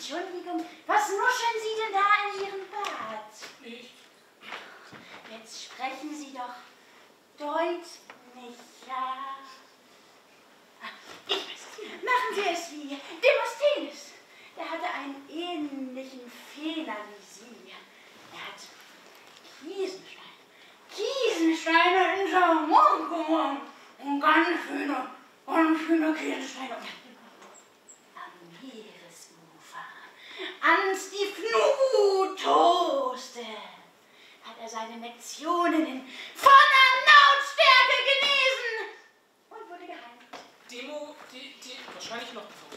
Entschuldigung, Was nuscheln Sie denn da in Ihrem Bad? Nicht. Jetzt sprechen Sie doch deutlicher. Ich weiß es. Machen Sie es wie Demosthenes. Der hatte einen ähnlichen Fehler wie Sie. Er hat Kiesensteine in seinem Mund gemacht. Und ganz viele Kiesensteine. Am Meeresufer, ans die Flut toste, hat er seine Lektionen in voller Lautstärke gelesen und wurde geheim. Demo, wahrscheinlich noch bevor.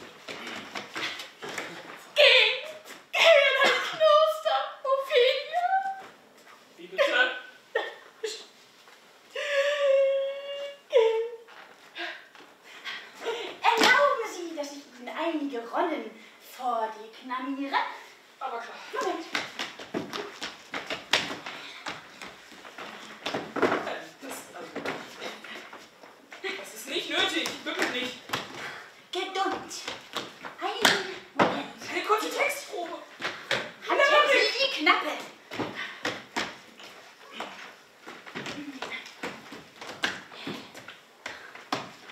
Aber klar. Moment. Das ist nicht nötig, wirklich nicht. Geduld. Einen Moment. Eine kurze Textprobe. Hallo, Sie die Knappe.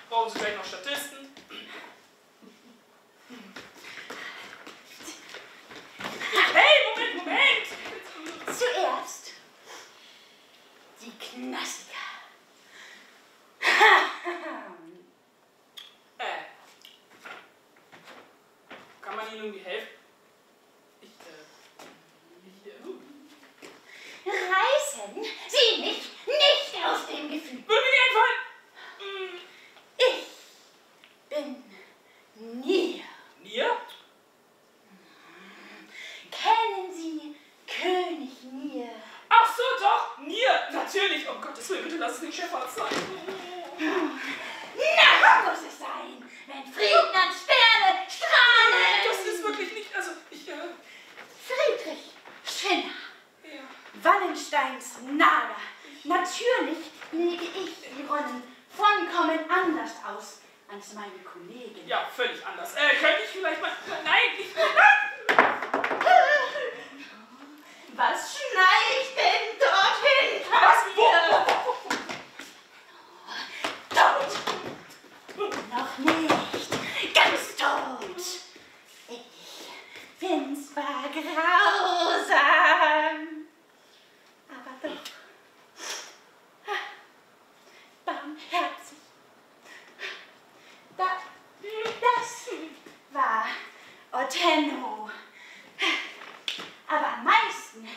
Brauchen Sie vielleicht noch Statisten? Sie nicht aus dem Gefühl. Würde mir einfallen. Ich bin Nier. Nier? Kennen Sie König Nier? Ach so, doch, Nier. Natürlich. Oh Gott, das will bitte, lass es den Chefarzt sein. Na, muss es sein, wenn Frieden an Sterne strahlen. Das ist wirklich nicht, also ich... Friedrich Schiller. Wallensteins Nager. Natürlich lege ich die Rollen vollkommen anders aus als meine Kollegin. Ja, völlig anders. Könnte ich vielleicht mal... Nein, ich... Was schneit denn dort hinter mir? Tot. Noch nicht. Ganz tot. Ich bin zwar grausam. Barmherzig. Das war Othello. Aber am meisten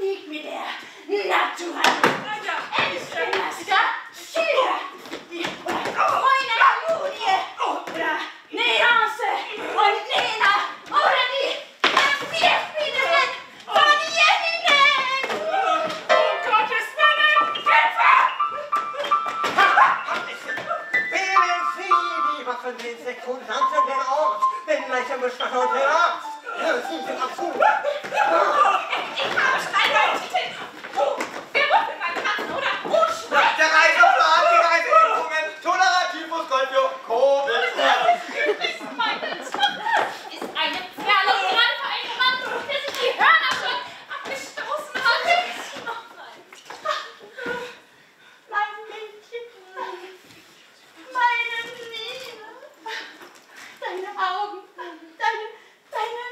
liegt mir der Naturalismus. Ich bin das Schiller. Oder Freunde Julie. Oder Neance und Nena. Oder die Klavierspielerin von von den Sekunden an den Ort, den Leichenbestand und den Arzt. Sie sind absurd. Ich habe Steinbein-Titel. Wir rufen beim Katzen, oder? Der Reiseplan, die Reiseimpfungen, Toleratimus, Golfio, Covid. Das ist eine Perle gerade für einen Mann, der sich die Hörner schon abgestoßen hat. Mein Mädchen, meine Liebe, deine Augen, deine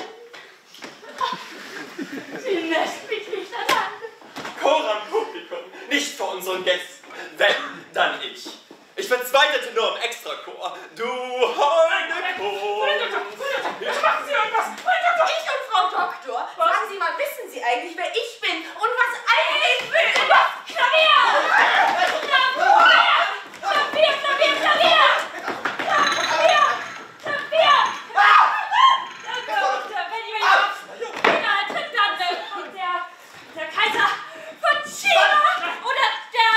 Nippen. Sie lässt mich nicht allein. Choram Publikum, nicht vor unseren Gästen. Wenn, dann ich. Ich bin zweiter Tenor im Extrakor. Du holde Kunst. Machen Sie irgendwas. Ich und Frau Doktor, sagen Sie mal, wissen Sie eigentlich, wer ich bin und was eigentlich will? Klavier! Kaiser von China oder der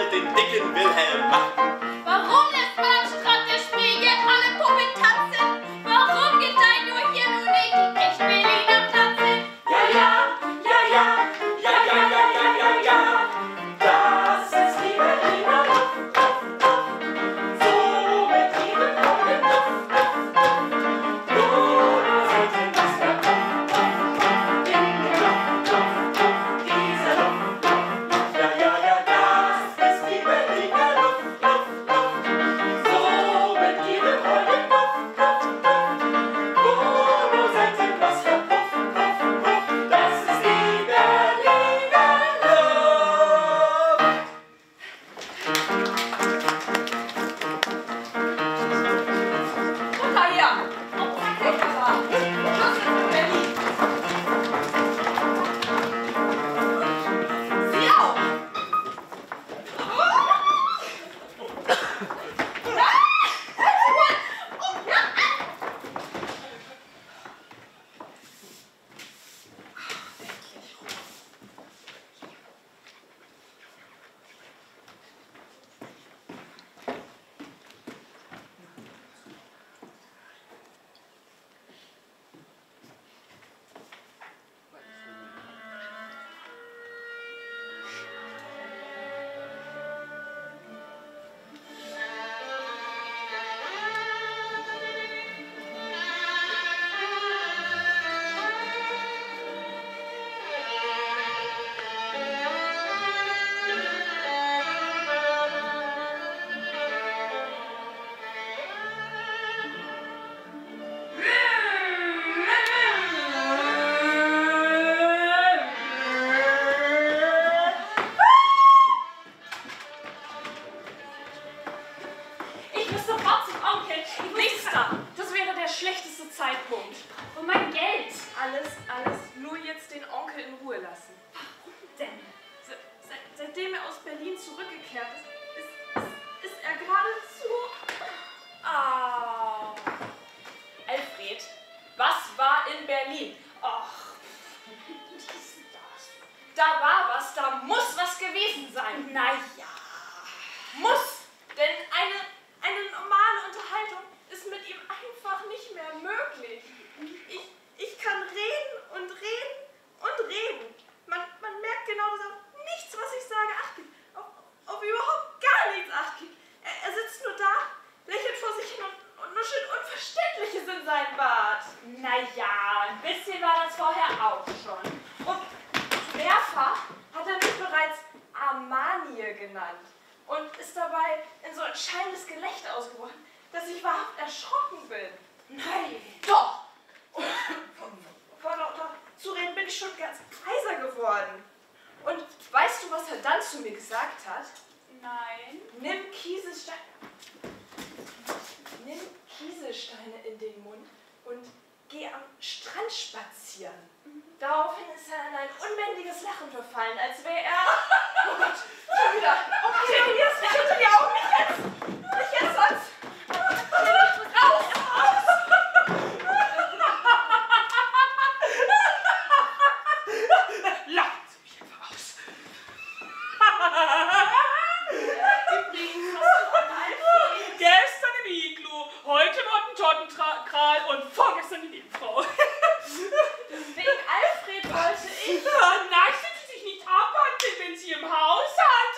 will den dicken Wilhelm machen. Warum lässt man am Strand der Spiegel alle Puppen tanzen? Warum gedeiht nur hier nur nicht die echte Berliner Platze? Ja, ja, ja, ja, ja, ja, ja, ja, ja, ja, das ist die Berliner Luft, Luft, Luft. So mit ihren Augen, Luft, Luft, Luft. Nun seht ihr das verkommt, Luft, Luft, dicke Luft, Luft, Luft, diese Luft, Luft, Luft. Ja, ja, ja, das ist die Berliner Luft, Luft, Luft. So mit ihren Augen, Luft, Luft, Luft. Nun seht ihr das verkommt, Luft, Luft, Luft. Das ist die Berliner Luft. Mutter hier! Oh, Taxifahrer! Schluss mit Berlin! Sie auch! Ich muss sofort zum Onkel. Nichts da. Das wäre der schlechteste Zeitpunkt. Und mein Geld. Alles. Nur jetzt den Onkel in Ruhe lassen. Warum denn? Seitdem er aus Berlin zurückgekehrt ist er geradezu... Au. Alfred, was war in Berlin? Ach, da war was, da muss was gewesen sein. Naja, muss, denn eine normale Unterhaltung ist mit ihm einfach nicht mehr möglich. Ich kann reden und reden und reden. Man merkt genau, dass auf nichts, was ich sage, Acht gibt. Auf überhaupt gar nichts Acht gibt. Er sitzt nur da, lächelt vor sich hin und nuschelt Unverständliches in seinen Bart. Naja, ein bisschen war das vorher auch schon. Und mehrfach hat er mich bereits Armanie genannt. Und ist dabei in so ein schallendes Gelächter ausgebrochen, dass ich wahrhaft erschrocken bin. Nein! Doch! Und vor lauter Zureden bin ich schon ganz heiser geworden. Und weißt du, was er dann zu mir gesagt hat? Nein. Nimm Kieselsteine in den Mund und geh am Strand spazieren. Daraufhin ist er in ein unbändiges Lachen verfallen, als wäre er... Oh Gott, schon wieder. Okay, ich bitte dir auch nicht jetzt. Nicht jetzt sonst. Raus, raus. Lachen Sie mich einfach aus. Übrigens hast du einen Alfred. Gestern im Iglu, heute im Hottentottenkral und vorgestern die Nebenfrau. Wegen Alfred wollte ich... Nein, sie sich nicht abhandelt, wenn sie im Haus hat.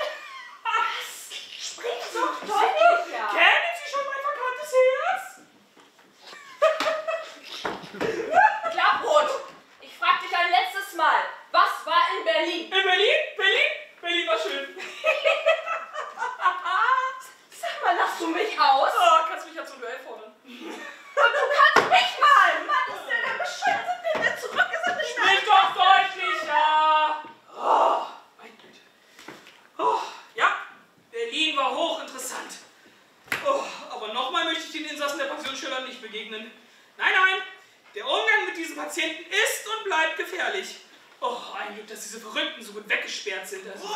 Was? Sprich doch deutlicher. Kennen Sie schon mein verkanntes Herz? Klapprot, ich frag dich ein letztes Mal. Was war in Berlin? In Berlin? Berlin war schön. Sag mal, lachst du mich aus? Oh, kannst mich ja zum Duell fordern. Und du kannst mich mal! Mann, ist der bescheuert? Sind wir zurück? Sprich doch deutlicher! Oh, mein Güte. Oh, ja, Berlin war hochinteressant. Oh, aber nochmal möchte ich den Insassen der Pension Schöller nicht begegnen. Nein, der Umgang mit diesen Patienten ist und bleibt gefährlich. Oh, ein Glück, dass diese Verrückten so gut weggesperrt sind. Also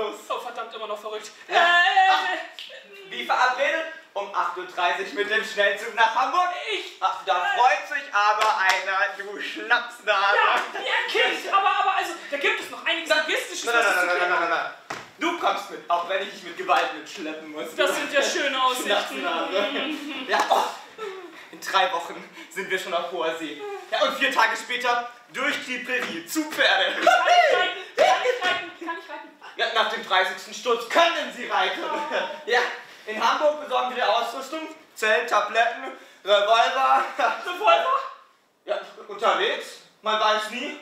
los? Oh, verdammt, immer noch verrückt. Ja. Wie verabredet? Um 8:30 Uhr mit dem Schnellzug nach Hamburg. Ach, da freut sich aber einer, du Schnapsnase. Ja, Kind, aber also, da gibt es noch einiges Logistisches. Nein. Du kommst mit, auch wenn ich dich mit Gewalt mitschleppen muss. Das sind ja schöne Aussichten. Ja, oh, in 3 Wochen sind wir schon auf hoher See. Ja, und 4 Tage später durch die Prärie zu Pferde. Kann ich reiten? Ja, nach dem 30. Sturz können Sie reiten. Oh. Ja, in Hamburg besorgen wir Ausrüstung, Zelt, Tabletten, Revolver. Revolver? Ja, unterwegs, man weiß nie.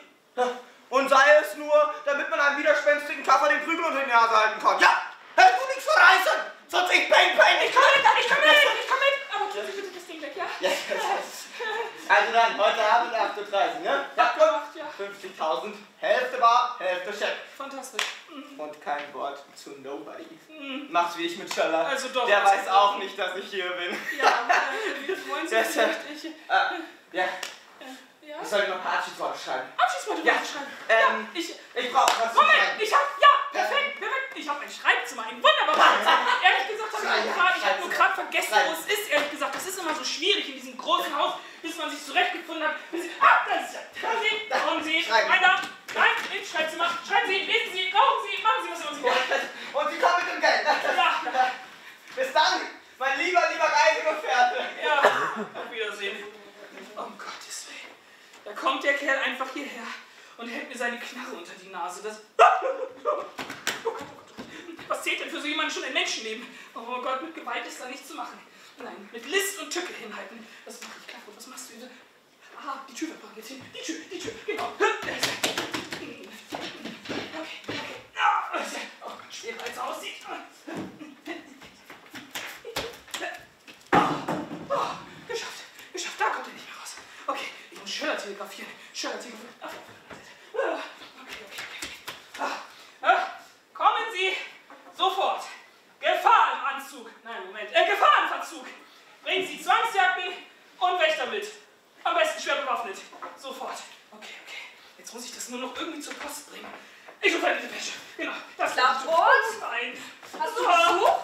Und sei es nur, damit man einem widerspenstigen Kaffer den Prügel unter die Nase halten kann. Ja, hältst du nichts verreißen, sonst ich bang. Ich komm mit. Aber lass bitte das Ding weg, ja? Also dann, heute Abend 8:30 Uhr, ne? Ja, komm. 50.000, Hälfte Bar, Hälfte Scheck. Fantastisch. Und kein Wort zu nobody. Mach's wie ich mit Schöller. Also doch. Der weiß auch nicht, dass ich hier bin. Ja, wir freuen sich richtig. Ja. Ja? Ich soll noch ein paar Abschiedsworte schreiben. Abschiedsworte schreiben? Ich brauche was zu schreiben. Moment, perfekt. Ich habe ein Schreibzimmer, ein wunderbares Zimmer. Ehrlich gesagt habe ich nur gerade vergessen, wo es ist. Ehrlich gesagt, das ist immer so schwierig in diesem großen Haus, bis man sich zurechtgefunden hat. Das ist ja. Kommen Sie, weiter. Nein, ins Schreibzimmer. Schreiben Sie, lesen Sie, rauchen Sie, machen Sie, was Sie uns wollen. Und Sie kommen mit dem Geld. Ja. Bis dann, mein lieber Reisegefährte. Ja, auf Wiedersehen. Um Gottes Willen. Da kommt der Kerl einfach hierher und hält mir seine Knarre unter die Nase. Das was zählt denn für so jemanden schon ein Menschenleben? Oh Gott, mit Gewalt ist da nichts zu machen. Nein, mit List und Tücke hinhalten. Das mache ich klar. Und was machst du denn? Ah, die Tür verpackt jetzt hin. Die Tür, genau. Okay. Oh, ganz schwer, als es aussieht. Geschafft, da kommt er nicht mehr raus. Okay. Schöner telegrafieren, Okay. Kommen Sie sofort. Gefahr im Anzug. Nein, Moment. Gefahr im Verzug. Bringen Sie Zwangsjacken und Wächter mit. Am besten schwer bewaffnet. Sofort. Okay. Jetzt muss ich das nur noch irgendwie zur Post bringen. Ich rufe diese Wäsche. Genau. Das klappt uns. Nein. Hast du versucht?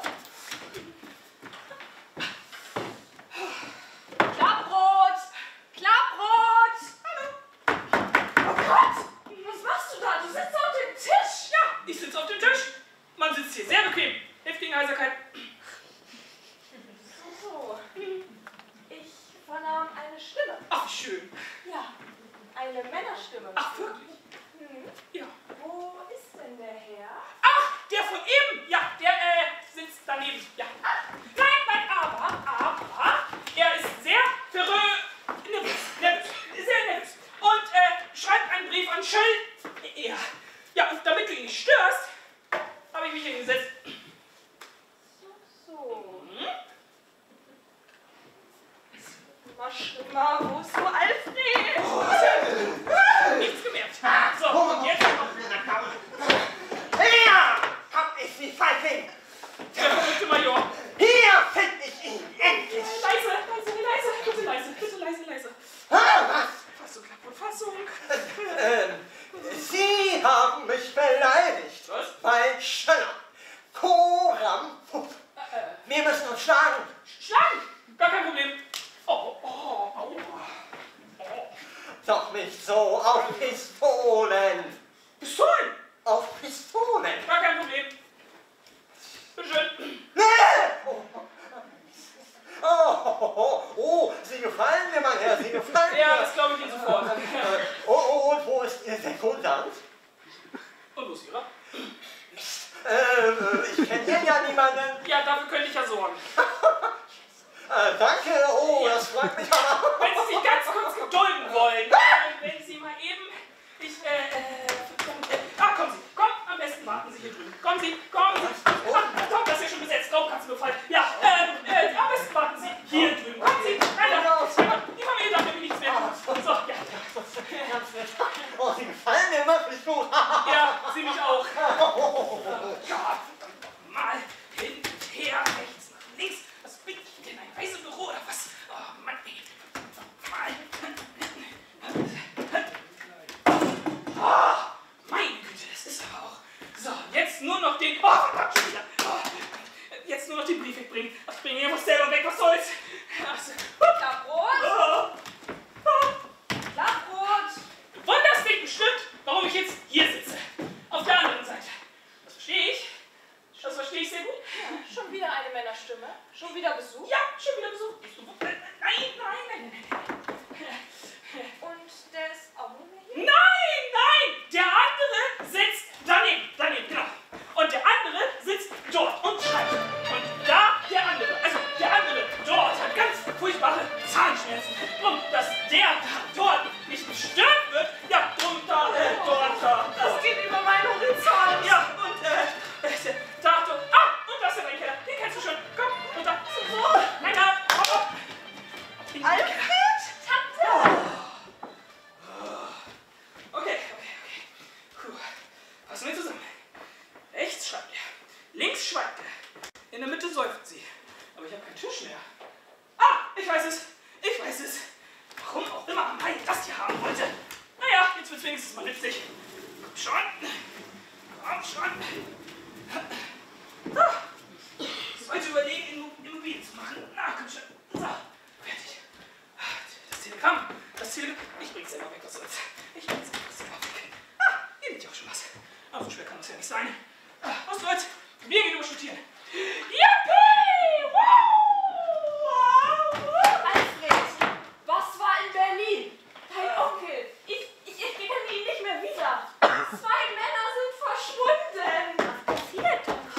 bringen. Oh, verdammt, schon wieder. Oh, jetzt nur noch den Brief wegbringen. Ich bringe ihn einfach selber weg, was soll's? Also, Klapprot! Oh. Oh. Klapprot! Du wunderst dich bestimmt, warum ich jetzt hier sitze. Auf der anderen Seite. Das verstehe ich. Das verstehe ich sehr gut. Ja, schon wieder eine Männerstimme. Schon wieder Besuch? Ja, schon wieder Besuch. Nein, nein, nein, nein. Und der ist auch nicht mehr hier? Nein, nein! Der andere sitzt daneben, genau. Und der andere sitzt dort und schreibt. Und da der andere, also der andere dort hat ganz furchtbare Zahnschmerzen. Und dass der dort nicht gestört wird, ja, dort. Das geht über meinen Horizont. Ja, und da, dort. Ah, und das ist mein Keller. Den kennst du schon. Komm, runter. So. Nein, da, komm. Alfred? Tante! Passen wir zusammen. Rechts schreibt er, links schweigt er, in der Mitte seufzt sie. Aber ich habe keinen Tisch mehr. Ah, ich weiß es, Warum auch immer Amai das hier haben wollte. Naja, jetzt wird's wenigstens mal nützlich. Komm schon, Ich sollte überlegen, Immobilien zu machen. Na, komm schon. So, fertig. Das Telegramm, Ich bring's selber weg, was soll's. Ah, hier liegt ja auch schon was. Aber so schwer kann das ja nicht sein. Was soll's? Wir gehen über studieren. Yippie! Wow! Alfred, was war in Berlin? Dein Onkel. Ich kenne ihn nicht mehr wieder. Zwei Männer sind verschwunden. Was passiert?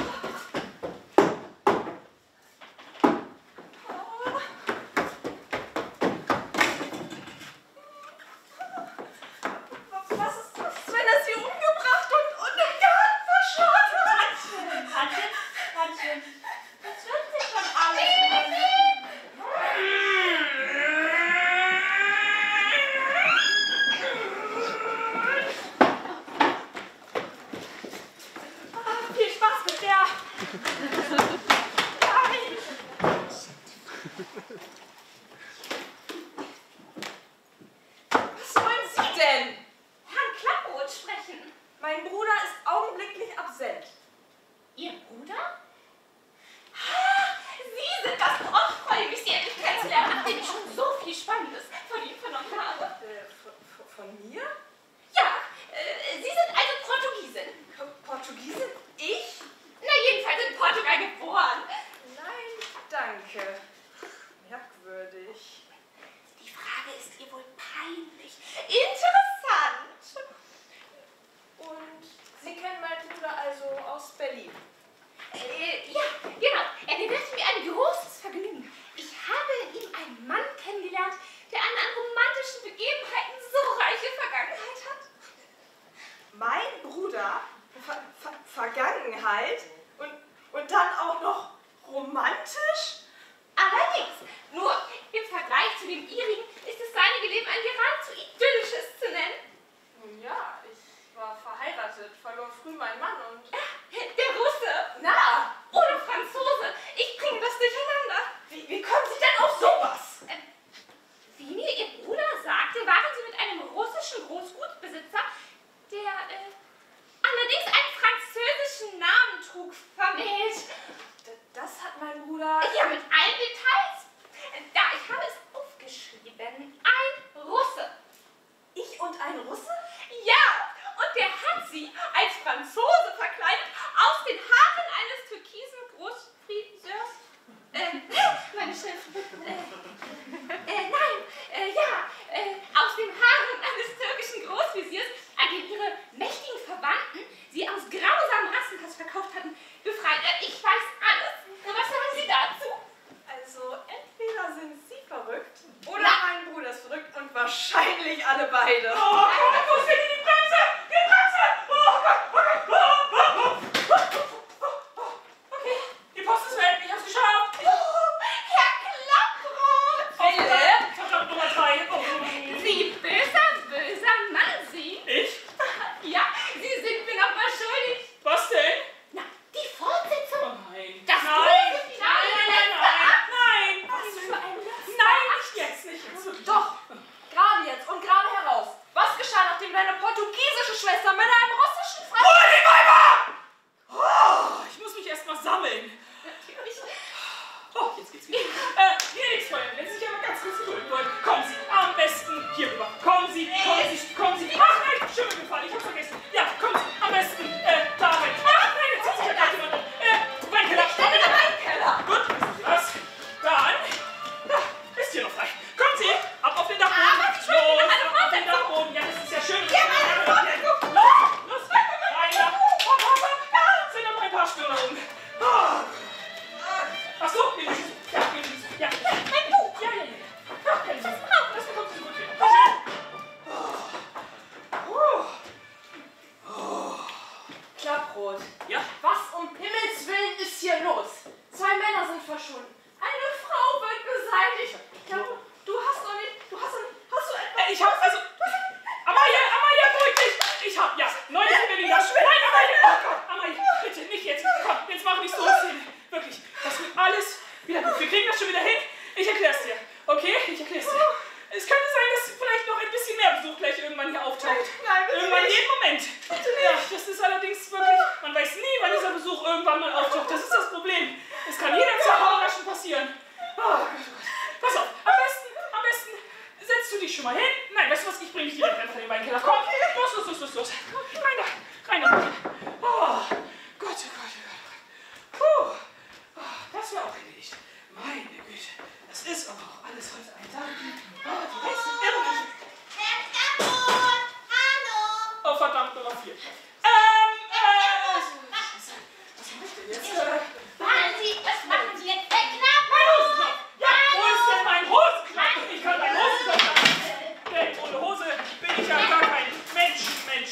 Doch, gerade jetzt und gerade heraus. Was Darstellerin. Ach so, hier ist es. Ja, hier ist es. Ja, mein Buch. Ja, ja, ja. Das bekommt sie gut hin. Klapprot. Ja? Was um Himmels Willen ist hier los? Zwei Männer sind verschwunden. Eine Frau wird beseitigt. Ich glaube, du hast noch nicht... Hast du etwas... Ich hab... Also... Amalia, beruhig dich! Ich hab... Ja, neues Berlin. Nein, Amalia, bitte, nicht jetzt. Komm, jetzt mach nicht so ein Szene. Wirklich, das wird alles wieder gut. Wir kriegen das schon wieder hin. Ich erklär's dir. Okay? Ich erklär's dir. Es könnte sein, dass vielleicht noch ein bisschen mehr Besuch gleich irgendwann hier auftaucht. Nein, bitte irgendwann nicht. Jeden Moment. Bitte nicht. Ja, das ist allerdings wirklich... Man weiß nie, wann dieser Besuch irgendwann mal auftaucht. Das ist das Problem. Es kann jederzeit überraschend passieren. Oh Gott, oh Gott. Pass auf. Am besten setzt du dich schon mal hin. Nein, weißt du was? Ich bringe dich direkt einfach in meinen Keller. Komm, los. Rein da. Oh Gott, oh Gott. Das war auch erledigt. Meine Güte. Das ist aber auch alles heute ein Tag. Die letzten Irren. Oh, verdammt, nur noch 4. Was macht denn jetzt? Was machen Sie jetzt? Mein Hosenknopf! Ja, wo ist denn mein Hosenknopf? Ich kann meinen Hosenknopf machen. Denn ohne Hose bin ich ja gar kein Mensch. Mensch.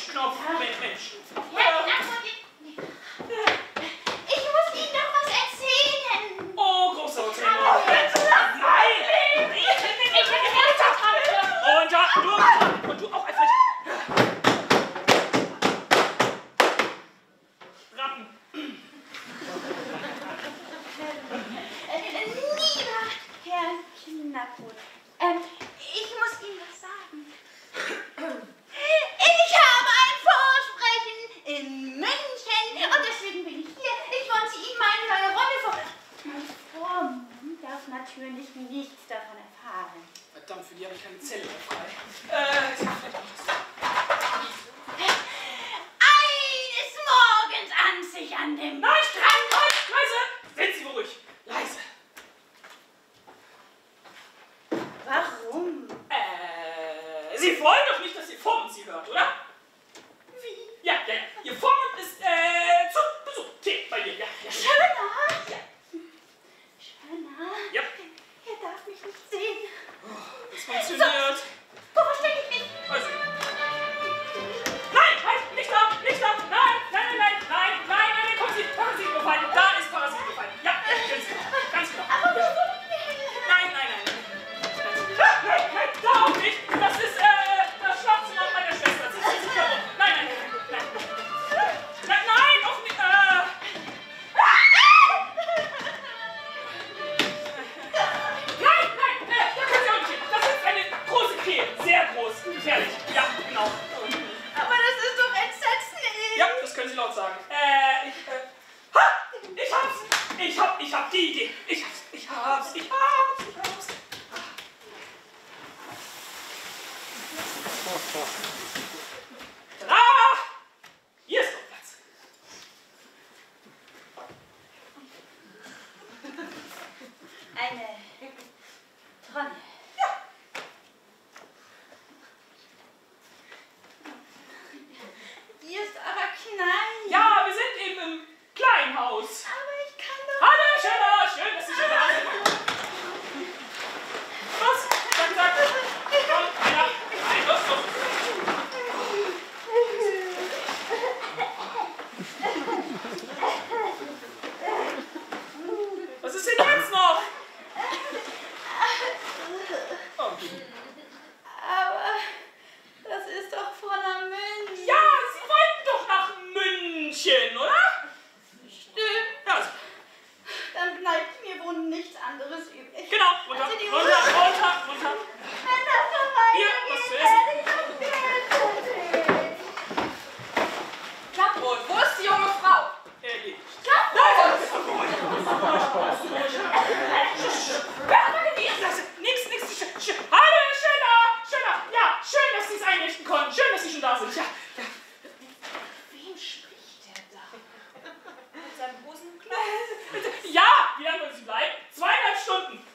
Ja, wie lange wollen Sie bleiben? 2,5 Stunden.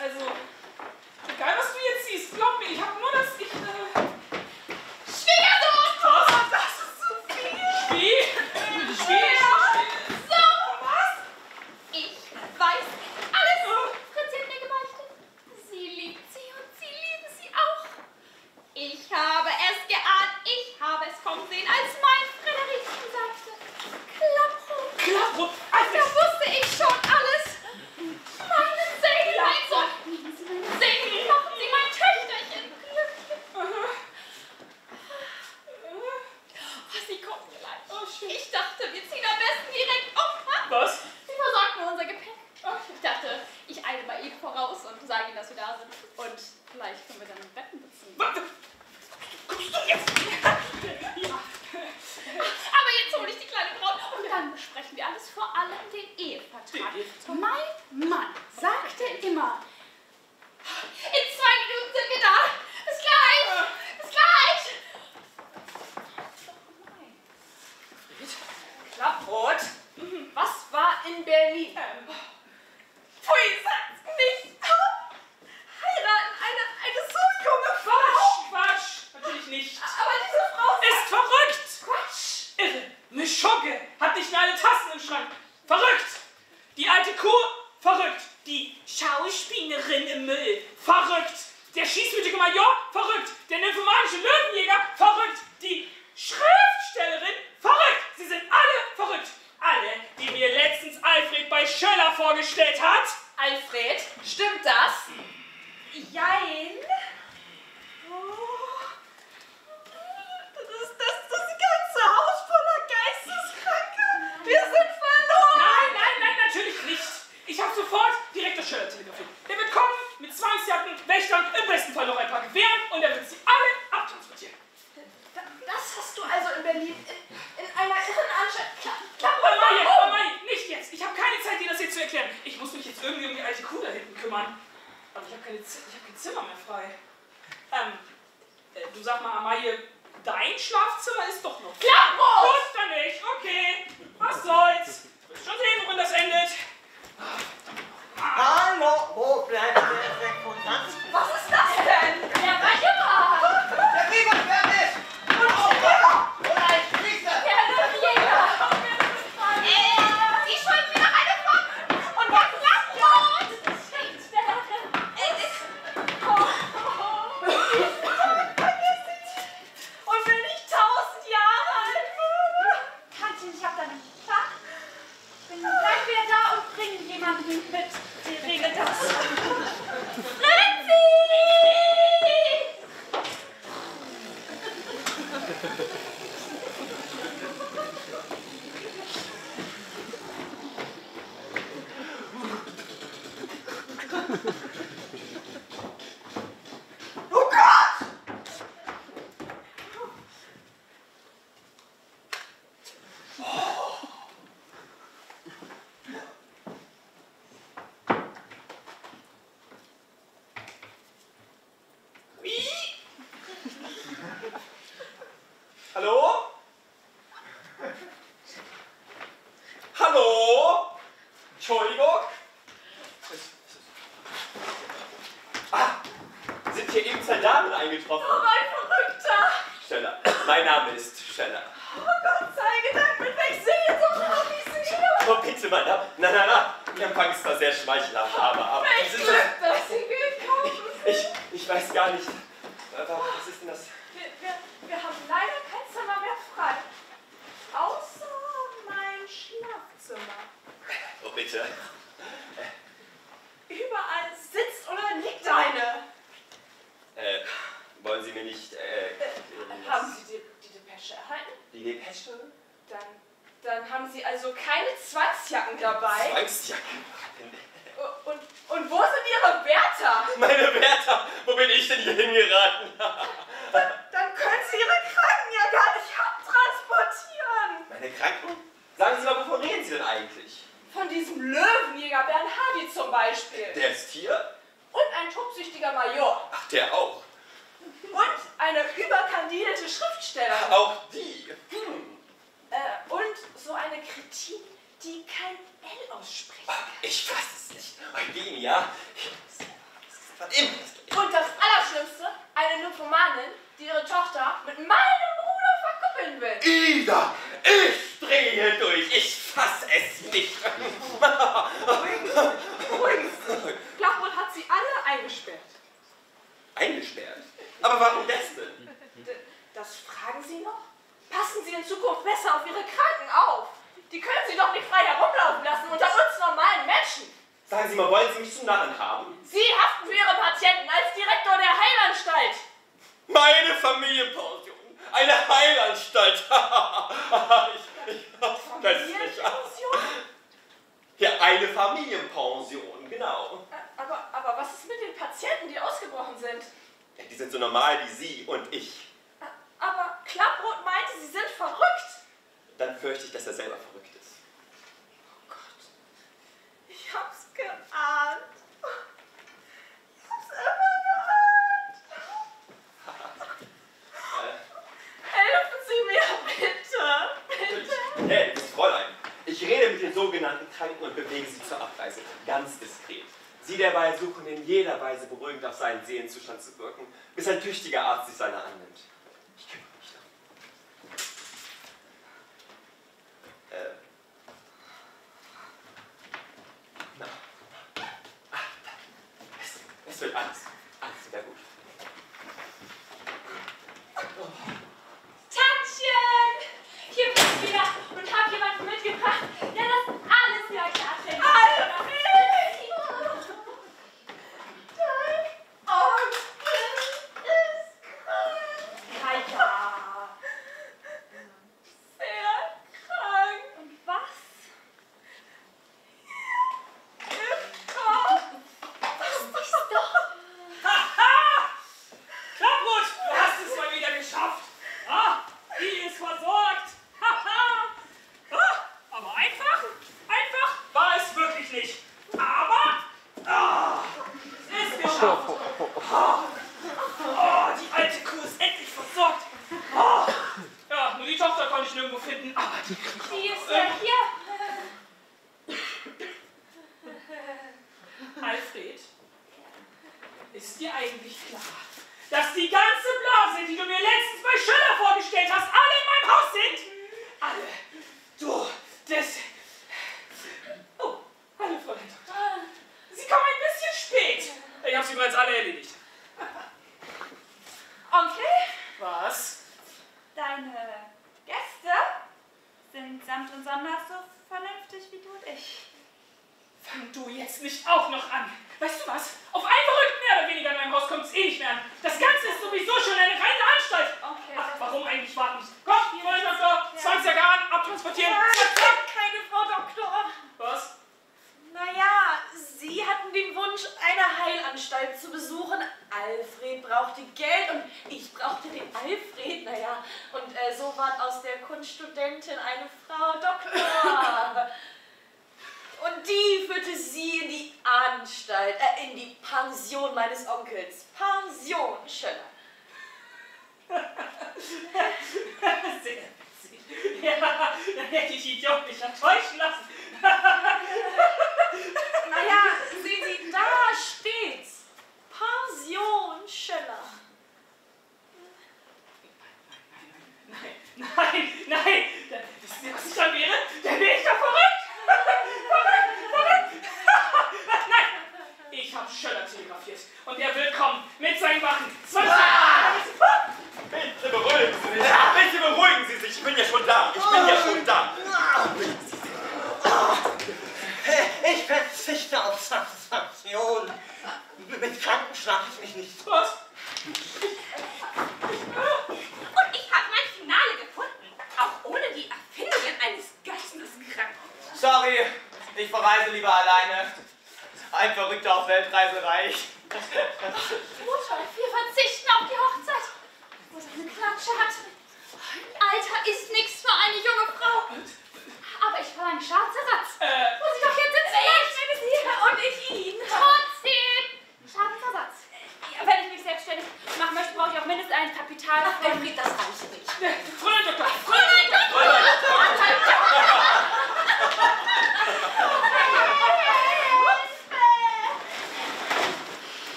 Also, egal was du jetzt siehst, glaub mir, ich habe nur das Licht. Eingetroffen. Oh, mein Verrückter! Schöller. Mein Name ist Schöller. Oh Gott sei Dank, mit welch Sehnsucht habe ich Sie hier? Oh bitte, Madame. Na, na, na. Ihr Empfang ist zwar sehr schmeichelhaft, aber... Welch Glück, dass Sie gekommen sind. Ich weiß gar nicht. Aber was ist denn das? Wir haben leider kein Zimmer mehr frei. Außer mein Schlafzimmer. Oh bitte. Überall sitzt oder liegt eine. Wollen Sie mir nicht... haben Sie die Depesche erhalten? Die Depesche? Dann haben Sie also keine Zwangsjacken dabei? Zwangsjacken? Und wo sind Ihre Wärter? Meine Wärter? Wo bin ich denn hier hingeraten? Dann können Sie Ihre Kranken ja gar nicht abtransportieren! Meine Kranken? Sagen Sie mal, wovon reden Sie denn eigentlich? Von diesem Löwenjäger Bernhardi zum Beispiel. Der ist hier? Und ein tobsüchtiger Major. Ach, der auch. Und eine überkandidierte Schriftstellerin. Auch die. Hm. Und so eine Kritik, die kein L ausspricht. Ich fass es nicht. Eugenia. eben hast du. Und das Allerschlimmste, eine Nymphomanin, die ihre Tochter mit meinem Bruder verkuppeln will. Ida, ich drehe durch. Ich fass es nicht. Übrigens, Plachwood hat sie alle eingesperrt. Eingesperrt? Aber warum das denn? Das fragen Sie noch? Passen Sie in Zukunft besser auf Ihre Kranken auf. Die können Sie doch nicht frei herumlaufen lassen unter uns normalen Menschen. Sagen Sie mal, wollen Sie mich zum Narren haben? Sie haften für Ihre Patienten als Direktor der Heilanstalt. Meine Familienpension. Eine Heilanstalt. ich weiß nicht. Ja, eine Familienpension, genau. Aber was ist mit den Patienten, die ausgebrochen sind? Ja, die sind so normal wie Sie und ich. Aber Klapproth meinte, Sie sind verrückt. Dann fürchte ich, dass er selber verrückt ist. Oh Gott, ich hab's geahnt. Ich hab's immer geahnt. Helfen Sie mir, bitte. Bitte. Hey, Fräulein, ich rede mit den sogenannten Kranken und bewege sie zur Abreise. Ganz diskret. Sie derweil suchen, in jeder Weise beruhigend auf seinen Seelenzustand zu wirken, bis ein tüchtiger Arzt sich seiner annimmt. Ich kümmere mich darum. Na. Ach, es wird alles. Alles wieder gut. Oh. Tantchen! Hier bin ich wieder und habe jemanden mitgebracht, der das alles wieder klarstellt.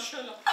Pension Schöller.